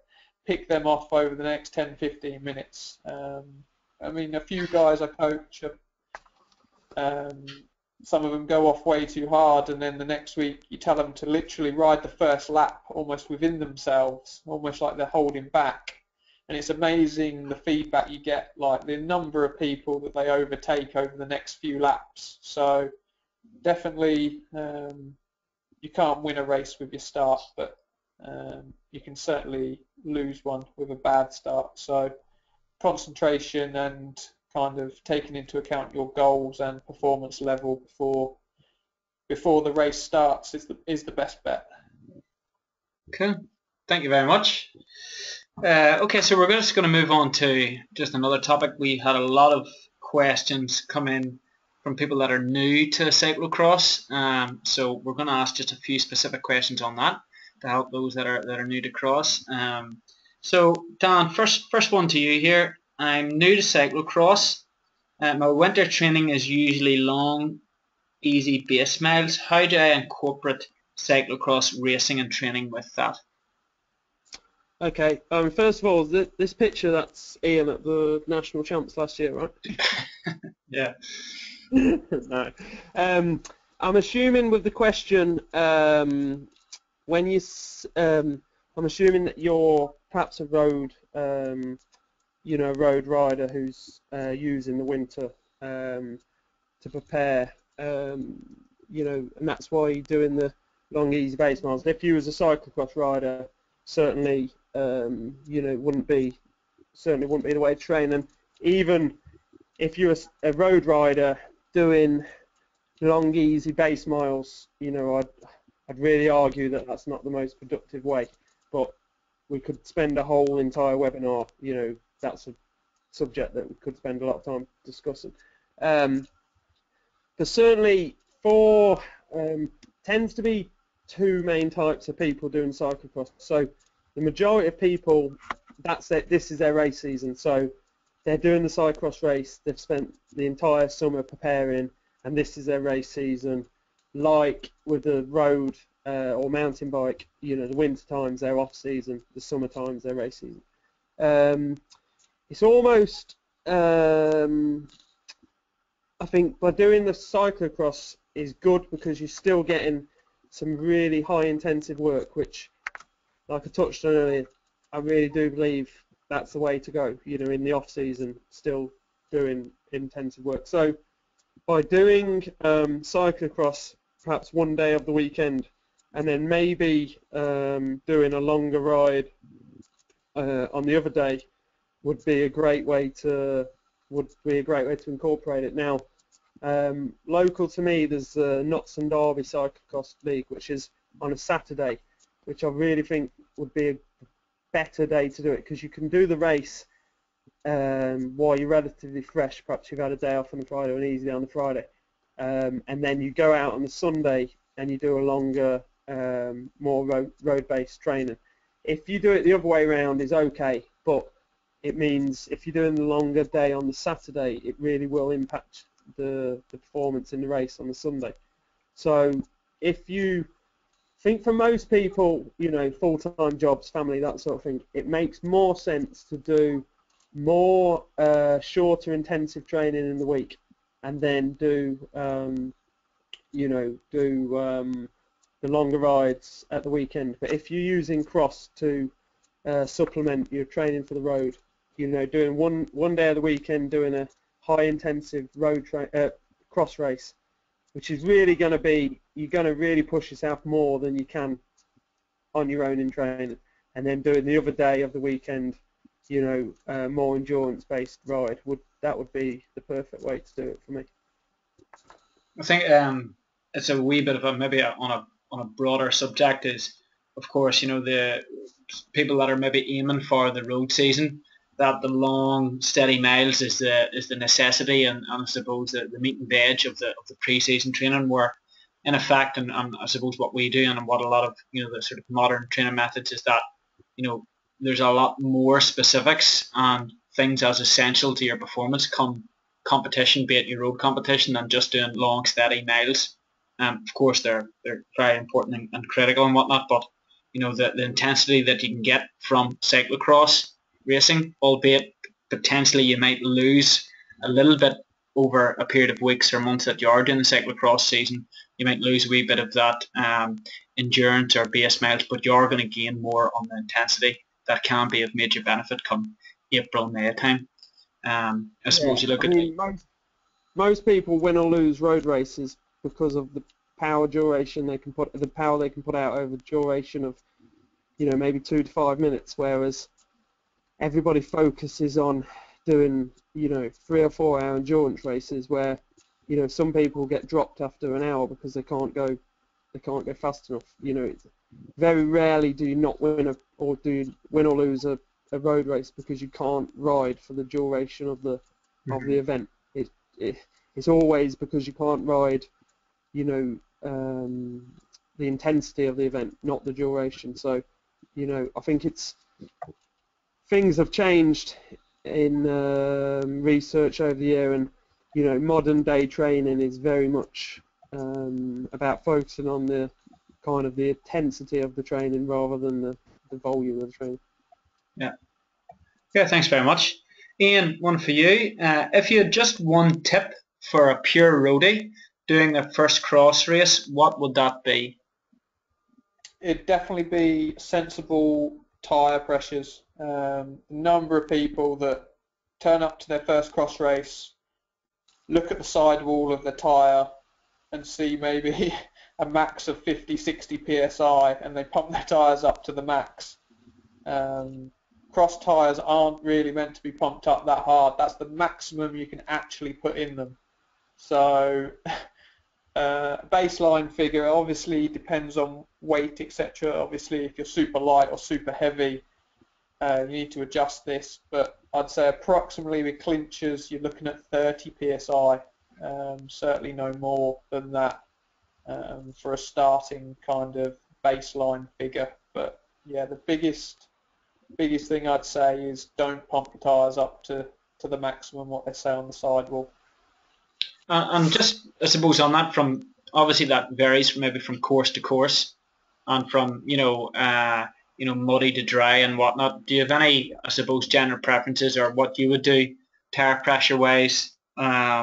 pick them off over the next 10, 15 minutes. I mean, a few guys I coach, some of them go off way too hard, and then the next week you tell them to literally ride the first lap almost within themselves, almost like they're holding back. And it's amazing the feedback you get, like the number of people that they overtake over the next few laps. So definitely, you can't win a race with your start, but you can certainly lose one with a bad start. So concentration and kind of taking into account your goals and performance level before the race starts is the best bet. Okay, thank you very much. Okay, so we're just going to move on to just another topic. We had a lot of questions come in from people that are new to cyclocross, so we're going to ask just a few specific questions on that to help those that are new to cross. So Dan, first one to you here. I'm new to cyclocross. My winter training is usually long, easy base miles. How do I incorporate cyclocross racing and training with that? Okay. First of all, this picture, that's Ian at the national champs last year, right? Yeah. No. I'm assuming with the question, when you, I'm assuming that you're perhaps a road, road rider who's using the winter to prepare, and that's why you're doing the long, easy base miles. And if you was a cyclocross rider, certainly, wouldn't be the way to train. And even if you're a road rider doing long, easy base miles, I'd really argue that that's not the most productive way. But we could spend a whole entire webinar, that's a subject that we could spend a lot of time discussing. But certainly, tends to be two main types of people doing cyclocross. So the majority of people, this is their race season. So they're doing the cyclocross race. They've spent the entire summer preparing, and this is their race season. Like with the road or mountain bike, the winter times they're off season, the summer times they're race season. It's almost, I think, by doing the cyclocross is good because you're still getting some really high intensive work, which, like I touched on earlier, I really do believe that's the way to go, in the off season, still doing intensive work. So by doing cyclocross perhaps one day of the weekend, and then maybe doing a longer ride on the other day would be a great way to incorporate it. Now, local to me, there's the Notts and Derby Cycle Coast League, which is on a Saturday, which I really think would be a better day to do it, because you can do the race while you're relatively fresh. Perhaps you've had a day off on the Friday or an easy day on the Friday, and then you go out on the Sunday and you do a longer, more road-based training. If you do it the other way around, it's okay, but it means if you're doing the longer day on the Saturday, it really will impact the performance in the race on the Sunday. So if you think, for most people, you know, full-time jobs, family, that sort of thing, it makes more sense to do more shorter intensive training in the week, and then do the longer rides at the weekend. But if you're using Cross to supplement your training for the road, you know, doing one day of the weekend doing a high intensive road cross race, which is really going to be, you're going to really push yourself more than you can on your own in training, and then doing the other day of the weekend, you know, more endurance-based ride, that would be the perfect way to do it for me. I think it's a wee bit of a, maybe on a broader subject, is, of course, you know, the people that are maybe aiming for the road season, that the long steady miles is the necessity, and I suppose the meat and veg of the pre-season training, where in effect, and I suppose what we do and what a lot of, you know, the sort of modern training methods is that, you know, there's a lot more specifics and things as essential to your performance come competition, be it your road competition, than just doing long steady miles. Of course they're very important and critical and whatnot, but you know, the intensity that you can get from cyclocross racing, albeit potentially you might lose a little bit over a period of weeks or months that you are doing the cyclocross season, you might lose a wee bit of that endurance or base miles, but you are going to gain more on the intensity that can be of major benefit come April, May time. I suppose, yeah, you look most people win or lose road races because of the power duration they can put out over the duration of, you know, maybe 2 to 5 minutes, whereas everybody focuses on doing, you know, 3 or 4 hour endurance races where, you know, some people get dropped after an hour because they can't go fast enough. You know, it's very rarely do you not win or lose a road race because you can't ride for the duration of the event. It's always because you can't ride, you know, the intensity of the event, not the duration. So, you know, I think things have changed in research over the year, and you know, modern day training is very much about focusing on the kind of the intensity of the training rather than the volume of the training. Yeah, thanks very much. Ian, one for you. If you had just one tip for a pure roadie doing their first cross race, what would that be? It'd definitely be sensible tyre pressures. The number of people that turn up to their first cross race, look at the sidewall of the tyre and see maybe a max of 50-60 psi, and they pump their tyres up to the max. Cross tyres aren't really meant to be pumped up that hard. That's the maximum you can actually put in them. So baseline figure obviously depends on weight, etc. Obviously if you're super light or super heavy, you need to adjust this, but I'd say approximately with clinchers you're looking at 30 psi, certainly no more than that for a starting kind of baseline figure. But yeah, the biggest thing I'd say is don't pump the tyres up to the maximum what they say on the sidewall. And just, I suppose, on that, from obviously that varies maybe from course to course, and from, you know, muddy to dry and whatnot. Do you have any, I suppose, general preferences or what you would do tire pressure wise? You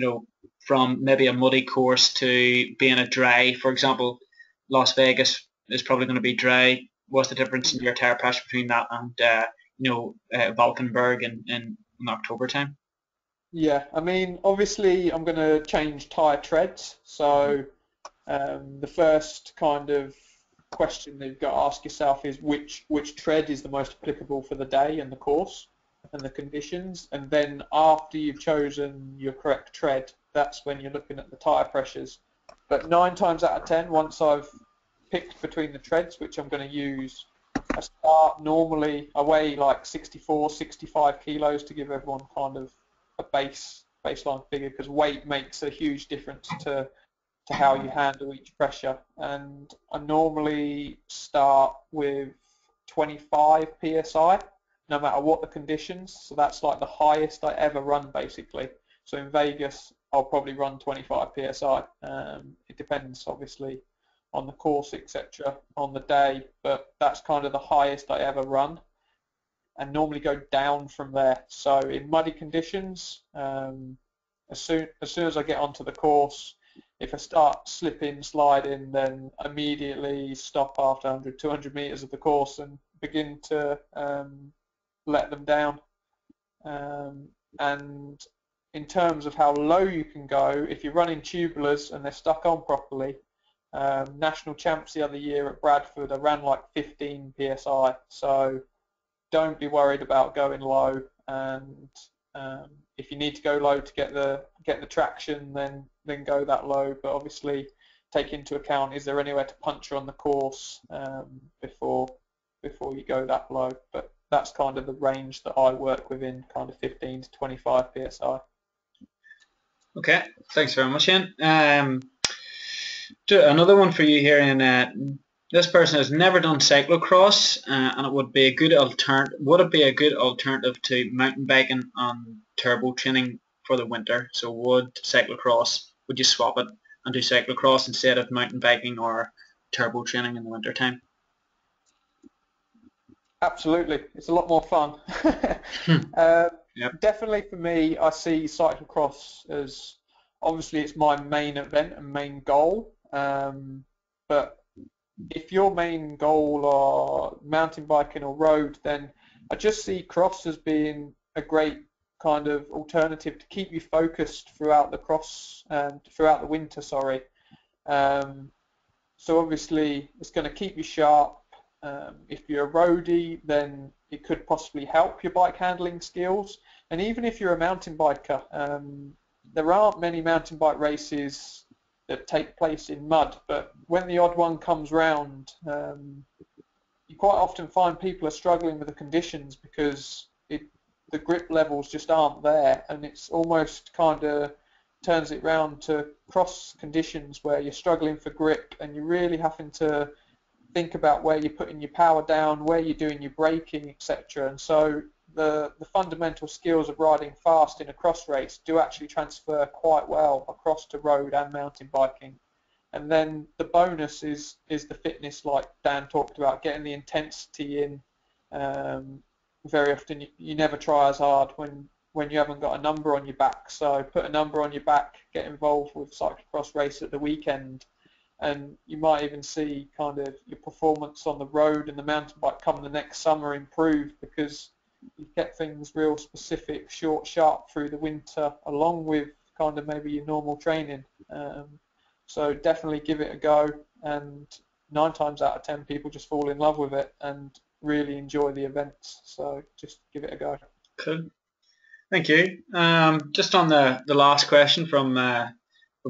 know, from maybe a muddy course to being a dry, for example, Las Vegas is probably going to be dry. What's the difference in your tire pressure between that and Valkenburg in October time? Yeah, I mean, obviously I'm going to change tire treads. So the first kind of question that you've got to ask yourself is which tread is the most applicable for the day and the course and the conditions. And then after you've chosen your correct tread, that's when you're looking at the tire pressures. But 9 times out of 10, once I've picked between the treads which I'm going to use, I start normally, I weigh like 64-65 kilos to give everyone kind of a baseline figure, because weight makes a huge difference to how you handle each pressure. And I normally start with 25 psi no matter what the conditions, so that's like the highest I ever run basically. So in Vegas I'll probably run 25 PSI. It depends obviously on the course, etc., on the day, but that's kind of the highest I ever run, and normally go down from there. So in muddy conditions, as soon as I get onto the course, if I start slipping, sliding, then immediately stop after 100, 200 metres of the course and begin to let them down. And in terms of how low you can go, if you're running tubulars and they're stuck on properly, national champs the other year at Bradford, I ran like 15 PSI. So don't be worried about going low, and if you need to go low to get the traction, then go that low. But obviously, take into account, is there anywhere to puncture on the course before you go that low? But that's kind of the range that I work within, kind of 15 to 25 PSI. Okay, thanks very much, Ian. Another one for you here, in this person has never done cyclocross, and it would be a good alternative. Would it be a good alternative to mountain biking and turbo training for the winter? So would cyclocross? Would you swap it and do cyclocross instead of mountain biking or turbo training in the winter time? Absolutely, it's a lot more fun. Yep. Definitely for me, I see cyclocross as, obviously it's my main event and main goal, but if your main goal are mountain biking or road, then I just see cross as being a great kind of alternative to keep you focused throughout the throughout the winter. So obviously it's going to keep you sharp. If you're a roadie, then it could possibly help your bike handling skills. And even if you're a mountain biker, there aren't many mountain bike races that take place in mud, but when the odd one comes round, you quite often find people are struggling with the conditions because the grip levels just aren't there, and it's almost kind of turns it round to cross conditions where you're struggling for grip and you're really having to think about where you're putting your power down, where you're doing your braking, etc. And so the fundamental skills of riding fast in a cross race do actually transfer quite well across to road and mountain biking. And then the bonus is the fitness, like Dan talked about, getting the intensity in. Very often you never try as hard when you haven't got a number on your back. So put a number on your back, get involved with cyclocross race at the weekend, and you might even see kind of your performance on the road and the mountain bike come the next summer improved, because you get things real specific, short, sharp through the winter, along with kind of maybe your normal training. So definitely give it a go, and 9 times out of 10 people just fall in love with it and really enjoy the events, so just give it a go. Cool, thank you. Just on the last question from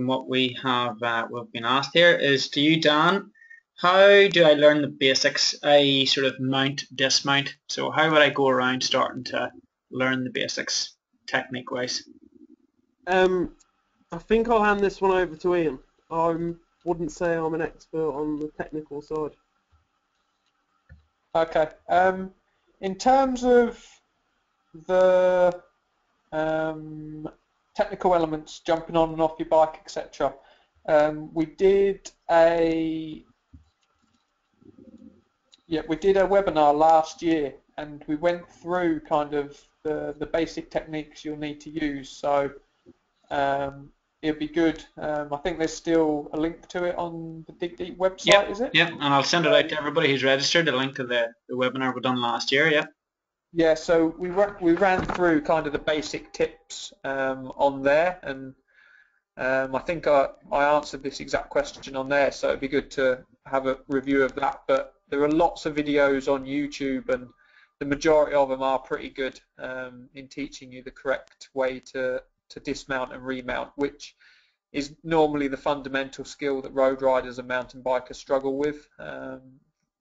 what we've been asked here is to you, Dan. How do I learn the basics, i.e. sort of mount, dismount? So how would I go around starting to learn the basics, technique-wise? I think I'll hand this one over to Ian. I wouldn't say I'm an expert on the technical side. Okay. In terms of the technical elements, jumping on and off your bike, etc., we did a webinar last year, and we went through kind of the basic techniques you'll need to use. So it'll be good. I think there's still a link to it on the Dig Deep website, yep, is it? Yeah, and I'll send it out to everybody who's registered, a link to the webinar we done last year, yeah. Yeah, so we ran through kind of the basic tips on there, and I think I answered this exact question on there, so it'd be good to have a review of that. But there are lots of videos on YouTube, and the majority of them are pretty good in teaching you the correct way to dismount and remount, which is normally the fundamental skill that road riders and mountain bikers struggle with,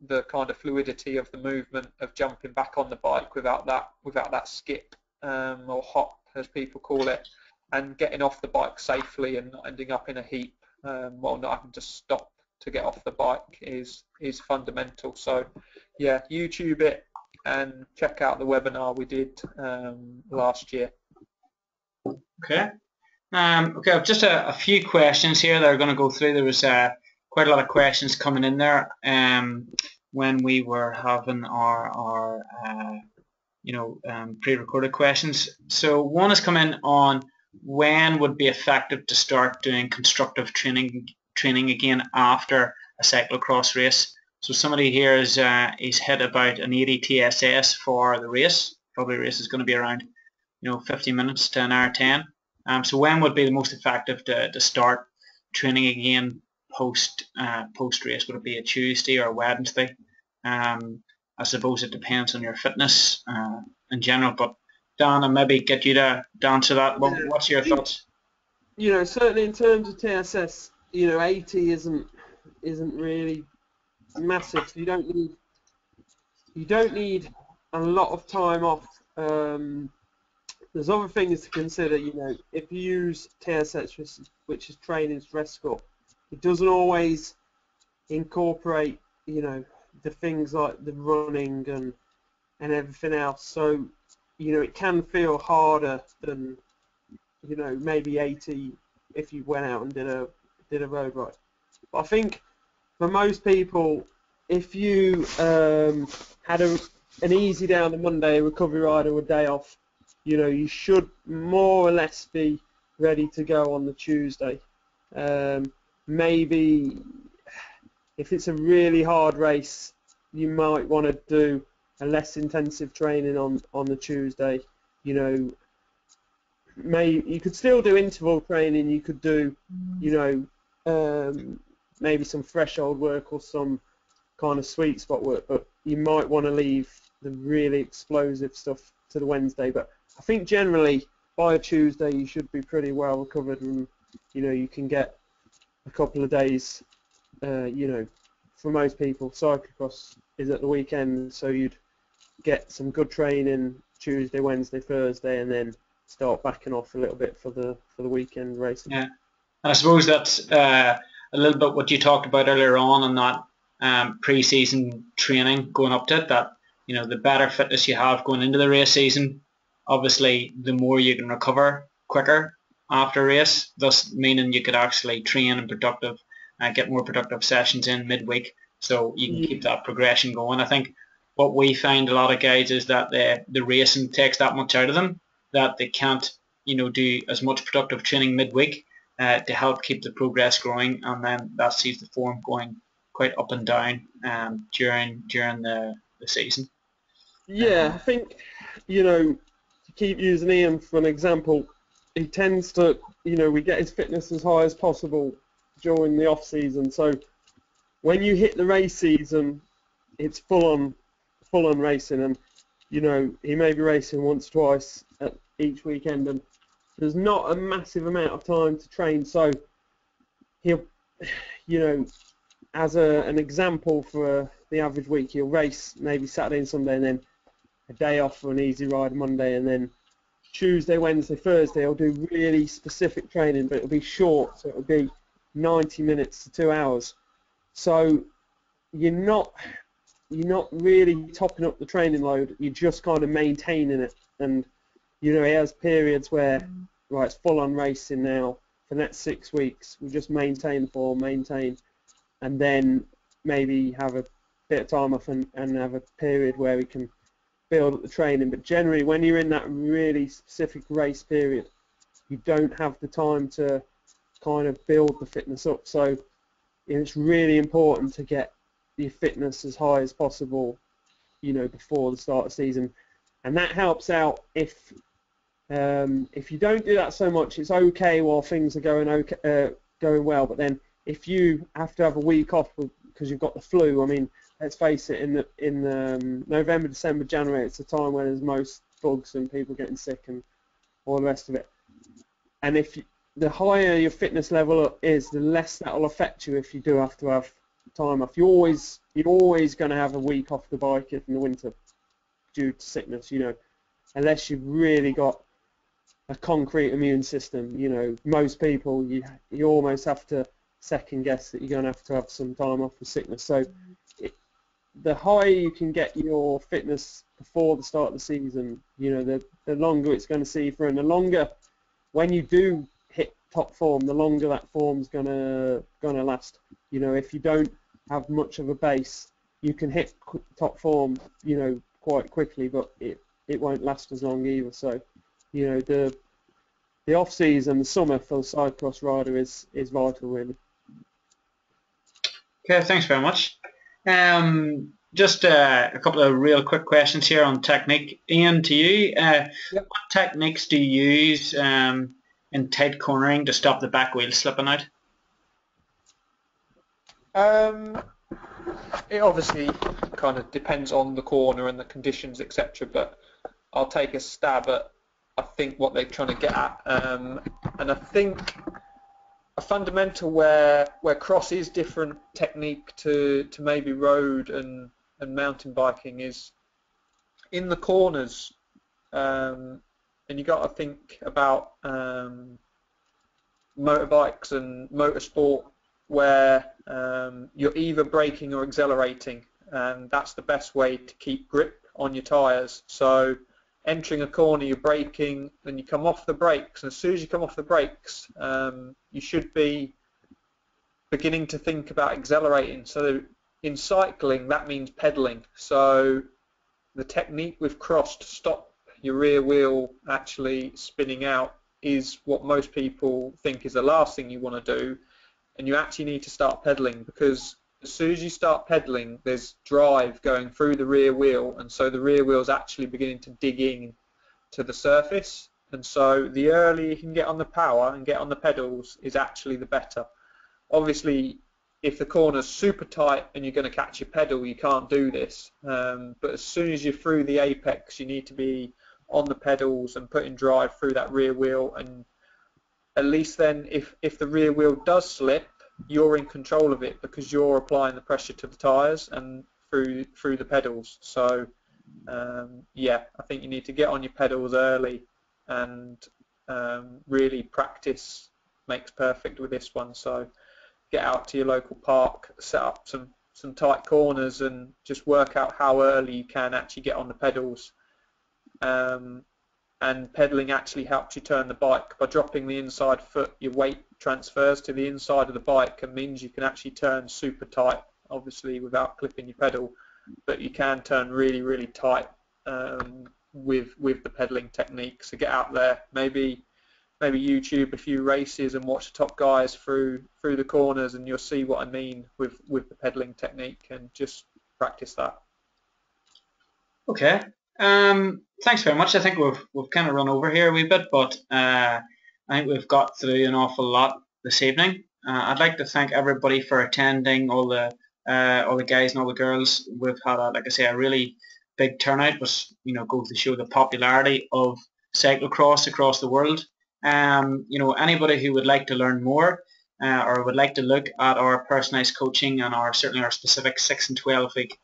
the kind of fluidity of the movement of jumping back on the bike without that skip or hop, as people call it, and getting off the bike safely and not ending up in a heap while not having to stop to get off the bike is fundamental. So yeah, YouTube it and check out the webinar we did last year. Okay, Okay, I've just a few questions here that are going to go through. There was quite a lot of questions coming in there when we were having our pre-recorded questions. So one has come in on when would be effective to start doing constructive training again after a cyclocross race. So somebody here is hit about an 80 TSS for the race. Probably the race is going to be around 50 minutes to an hour 10. So when would be the most effective to start training again post race? Would it be a Tuesday or a Wednesday? I suppose it depends on your fitness in general. But Dan, I'll maybe get you to answer that. What's your thoughts? Certainly in terms of TSS, 80 isn't really massive. So you don't need a lot of time off. There's other things to consider. If you use TSS, which is training stress score, it doesn't always incorporate the things like the running and everything else. So it can feel harder than maybe 80 if you went out and did a road ride. But I think for most people, if you had an easy day on a Monday, a recovery ride or a day off, you should more or less be ready to go on the Tuesday. Maybe if it's a really hard race, you might want to do a less intensive training on the Tuesday. Maybe you could still do interval training. You could do, maybe some threshold work or some kind of sweet spot work, but you might want to leave the really explosive stuff to the Wednesday. But I think generally by a Tuesday you should be pretty well recovered, and you can get a couple of days. For most people, cyclocross is at the weekend, so you'd get some good training Tuesday, Wednesday, Thursday, and then start backing off a little bit for the weekend racing. Yeah, and I suppose that's a little bit what you talked about earlier on that pre-season training going up to it. That the better fitness you have going into the race season, obviously the more you can recover quicker after a race, thus meaning you could actually train and get more productive sessions in midweek, so you can keep that progression going. I think what we find a lot of guys is that the racing takes that much out of them that they can't do as much productive training midweek to help keep the progress growing, and then that sees the form going quite up and down during the season. Yeah, I think to keep using Ian for an example, he tends to we get his fitness as high as possible during the off season. So when you hit the race season, it's full on racing, and he may be racing once, twice at each weekend, and there's not a massive amount of time to train. So he'll, as an example for the average week, he'll race maybe Saturday and Sunday, and then a day off for an easy ride Monday, and then Tuesday, Wednesday, Thursday he'll do really specific training, but it'll be short, so it'll be 90 minutes to 2 hours. So you're not really topping up the training load, you're just kind of maintaining it. And he has periods where it's full on racing now for the next 6 weeks, we just maintain, and then maybe have a bit of time off and have a period where we can build up the training. But generally when you're in that really specific race period, you don't have the time to kind of build the fitness up. So it's really important to get your fitness as high as possible before the start of season, and that helps out. If you don't do that so much, it's okay while things are going well, but then if you have to have a week off because you've got the flu, I mean, let's face it, in November, December, January, it's the time when there's most bugs and people getting sick and all the rest of it. And the higher your fitness level is, the less that will affect you if you do have to have time off. You're always going to have a week off the bike in the winter due to sickness, unless you've really got a concrete immune system. Most people, you almost have to second guess that you're going to have some time off with sickness. So the higher you can get your fitness before the start of the season, the longer it's going to see you for, and the longer when you do top form, the longer that form's gonna last. You know, if you don't have much of a base, you can hit top form, you know, quite quickly, but it won't last as long either. So, you know, the off season, the summer for the cyclocross rider is vital, really. Okay, thanks very much. Just a couple of real quick questions here on technique. Ian, to you, yep. What techniques do you use in tight cornering to stop the back wheel slipping out? It obviously kind of depends on the corner and the conditions, etc. But I'll take a stab at, I think, what they're trying to get at. And I think a fundamental where cross is different technique to maybe road and mountain biking is in the corners, and you got to think about motorbikes and motorsport where you're either braking or accelerating, and that's the best way to keep grip on your tyres. So entering a corner, you're braking, then you come off the brakes, and as soon as you come off the brakes, you should be beginning to think about accelerating. So in cycling, that means pedalling. So the technique with cross to stop your rear wheel actually spinning out is what most people think is the last thing you want to do, and you actually need to start pedalling, because as soon as you start pedalling, there's drive going through the rear wheel, and so the rear wheel's actually beginning to dig in to the surface, and so the earlier you can get on the power and get on the pedals is actually the better. Obviously, if the corner's super tight and you're going to catch your pedal, you can't do this, but as soon as you're through the apex, you need to be on the pedals and putting drive through that rear wheel, and at least then if the rear wheel does slip, you're in control of it because you're applying the pressure to the tyres and through the pedals. So yeah, I think you need to get on your pedals early and really practice makes perfect with this one. So get out to your local park, set up some tight corners and just work out how early you can actually get on the pedals. And pedalling actually helps you turn the bike. By dropping the inside foot, your weight transfers to the inside of the bike and means you can actually turn super tight, obviously without clipping your pedal, but you can turn really, really tight with the pedalling technique. So get out there, maybe YouTube a few races and watch the top guys through the corners, and you'll see what I mean with the pedalling technique, and just practice that. Okay. Thanks very much. I think we've kind of run over here a wee bit, but I think we've got through an awful lot this evening. I'd like to thank everybody for attending, all the guys and all the girls. We've had, like I say, a really big turnout, which, you know, goes to show the popularity of cyclocross across the world. You know, anybody who would like to learn more or would like to look at our personalised coaching and certainly our specific 6 and 12 week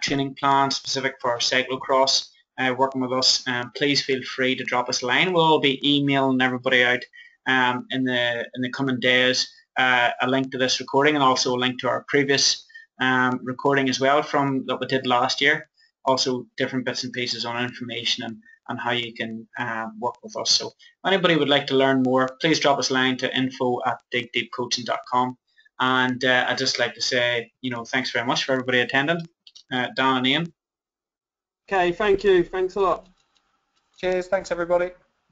training plan specific for cyclocross, working with us, please feel free to drop us a line. We'll all be emailing everybody out in the coming days a link to this recording, and also a link to our previous recording as well from that we did last year. Also different bits and pieces on information and how you can work with us. So if anybody would like to learn more, please drop us a line to info@digdeepcoaching.com. And I'd just like to say, you know, thanks very much for everybody attending. Dan and Ian. Okay, thank you. Thanks a lot. Cheers. Thanks, everybody.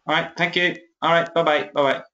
All right, thank you. All right, bye-bye. Bye-bye.